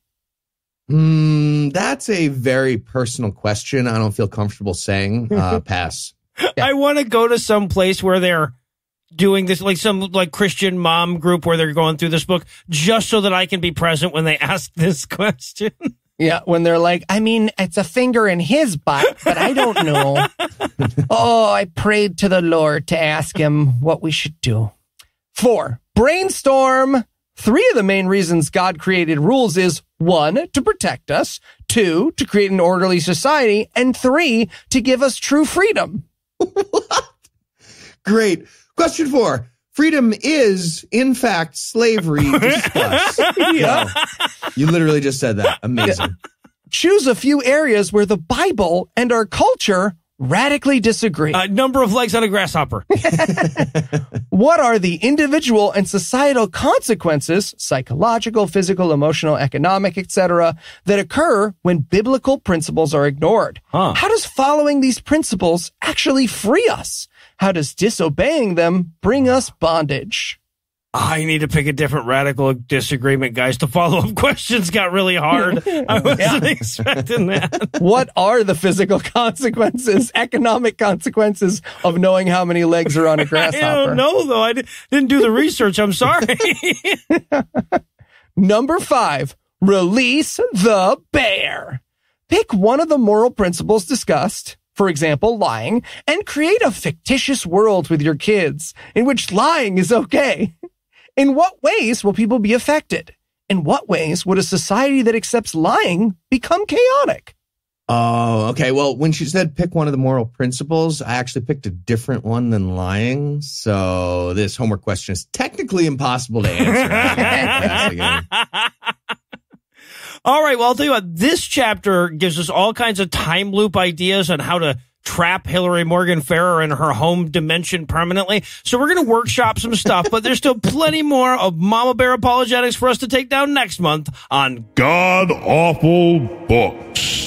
Mm, that's a very personal question. I don't feel comfortable saying. Uh, pass. Yeah. I want to go to some place where they're doing this, like some like Christian mom group where they're going through this book, just so that I can be present when they ask this question. Yeah, when they're like, I mean, it's a finger in his butt, but I don't know. Oh, I prayed to the Lord to ask him what we should do. Four, brainstorm. Three of the main reasons God created rules is, one, to protect us, two, to create an orderly society, and three, to give us true freedom. What? Great. Question four. Freedom is, in fact, slavery. Yeah. So, you literally just said that. Amazing. Yeah. Choose a few areas where the Bible and our culture radically disagree. Uh, number of legs on a grasshopper. What are the individual and societal consequences, psychological, physical, emotional, economic, et cetera, that occur when biblical principles are ignored? Huh. How does following these principles actually free us? How does disobeying them bring us bondage? I need to pick a different radical disagreement, guys. The follow-up questions got really hard. I wasn't yeah. expecting that. What are the physical consequences, economic consequences of knowing how many legs are on a grasshopper? I don't know, though. I didn't do the research. I'm sorry. Number five, release the bear. Pick one of the moral principles discussed. For example, lying, and create a fictitious world with your kids in which lying is okay. In what ways will people be affected? In what ways would a society that accepts lying become chaotic? Oh, okay. Well, when she said pick one of the moral principles, I actually picked a different one than lying. So this homework question is technically impossible to answer. All right, well, I'll tell you what, this chapter gives us all kinds of time loop ideas on how to trap Hillary Morgan Ferrer in her home dimension permanently. So we're going to workshop some stuff, but there's still plenty more of Mama Bear Apologetics for us to take down next month on God Awful Books.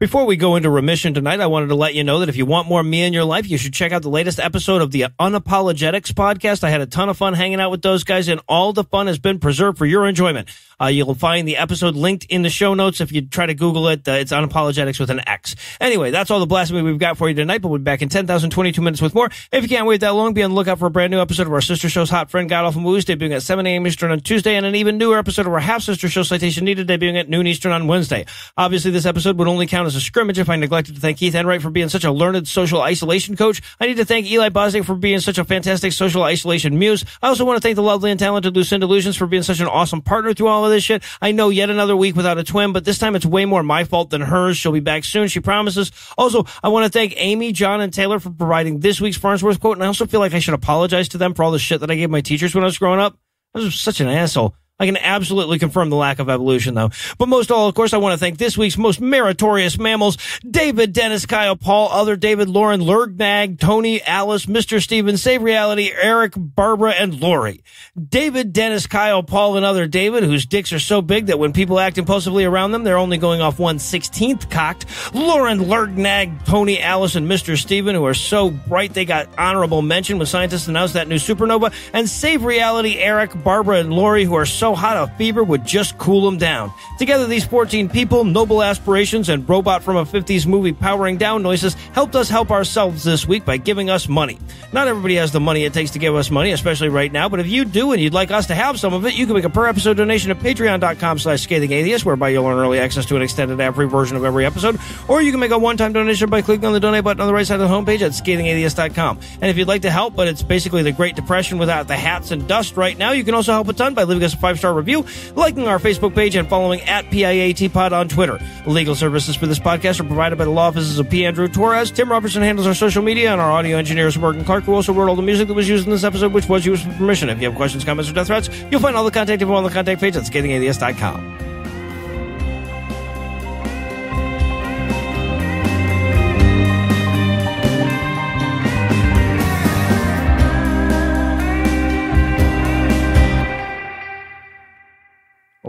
Before we go into remission tonight, I wanted to let you know that if you want more me in your life, you should check out the latest episode of the Unapologetics podcast. I had a ton of fun hanging out with those guys, and all the fun has been preserved for your enjoyment. Uh, you'll find the episode linked in the show notes. If you try to Google it, uh, it's Unapologetics with an X. Anyway, that's all the blasphemy we've got for you tonight, but we'll be back in ten thousand twenty-two minutes with more. If you can't wait that long, be on the lookout for a brand new episode of our sister show's Hot Friend God Awful Movies, debuting at seven A M Eastern on Tuesday, and an even newer episode of our half-sister show Citation Needed, debuting at noon Eastern on Wednesday. Obviously, this episode would only count as a scrimmage if I neglected to thank Heath Enright for being such a learned social isolation coach. I need to thank Eli Bosnick for being such a fantastic social isolation muse. I also want to thank the lovely and talented Lucinda Lucians for being such an awesome partner through all of this shit. I know yet another week without a twin, but this time it's way more my fault than hers. She'll be back soon, she promises. Also, I want to thank Amy, John, and Taylor for providing this week's Farnsworth quote, and I also feel like I should apologize to them for all the shit that I gave my teachers when I was growing up. I was such an asshole. I can absolutely confirm the lack of evolution, though. But most of all, of course, I want to thank this week's most meritorious mammals, David, Dennis, Kyle, Paul, Other David, Lauren, Lurgnag, Tony, Alice, Mister Steven, Save Reality, Eric, Barbara, and Lori. David, Dennis, Kyle, Paul, and Other David, whose dicks are so big that when people act impulsively around them, they're only going off one sixteenth cocked. Lauren, Lurgnag, Tony, Alice, and Mister Steven, who are so bright they got honorable mention when scientists announced that new supernova. And Save Reality, Eric, Barbara, and Lori, who are so So hot a fever would just cool them down. Together, these fourteen people, noble aspirations, and robot from a fifties movie powering down noises helped us help ourselves this week by giving us money. Not everybody has the money it takes to give us money, especially right now, but if you do and you'd like us to have some of it, you can make a per-episode donation at patreon dot com slash scathing atheist, whereby you'll earn early access to an extended ad-free version of every episode, or you can make a one-time donation by clicking on the donate button on the right side of the homepage at scathing atheist dot com. And if you'd like to help, but it's basically the Great Depression without the hats and dust right now, you can also help a ton by leaving us a five star review, liking our Facebook page, and following at P I A T Pod on Twitter. Legal services for this podcast are provided by the law offices of P. Andrew Torres. Tim Robertson handles our social media, and our audio engineer is Morgan Clark, who also wrote all the music that was used in this episode, which was used with permission. If you have questions, comments, or death threats, you'll find all the contact info on the contact page at scathing atheist dot com.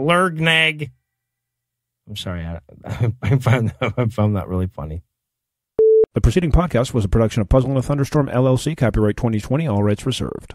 lurgnag. I'm sorry, I, I, found that, I found that really funny. The preceding podcast was a production of Puzzle and a Thunderstorm, L L C, copyright twenty twenty, all rights reserved.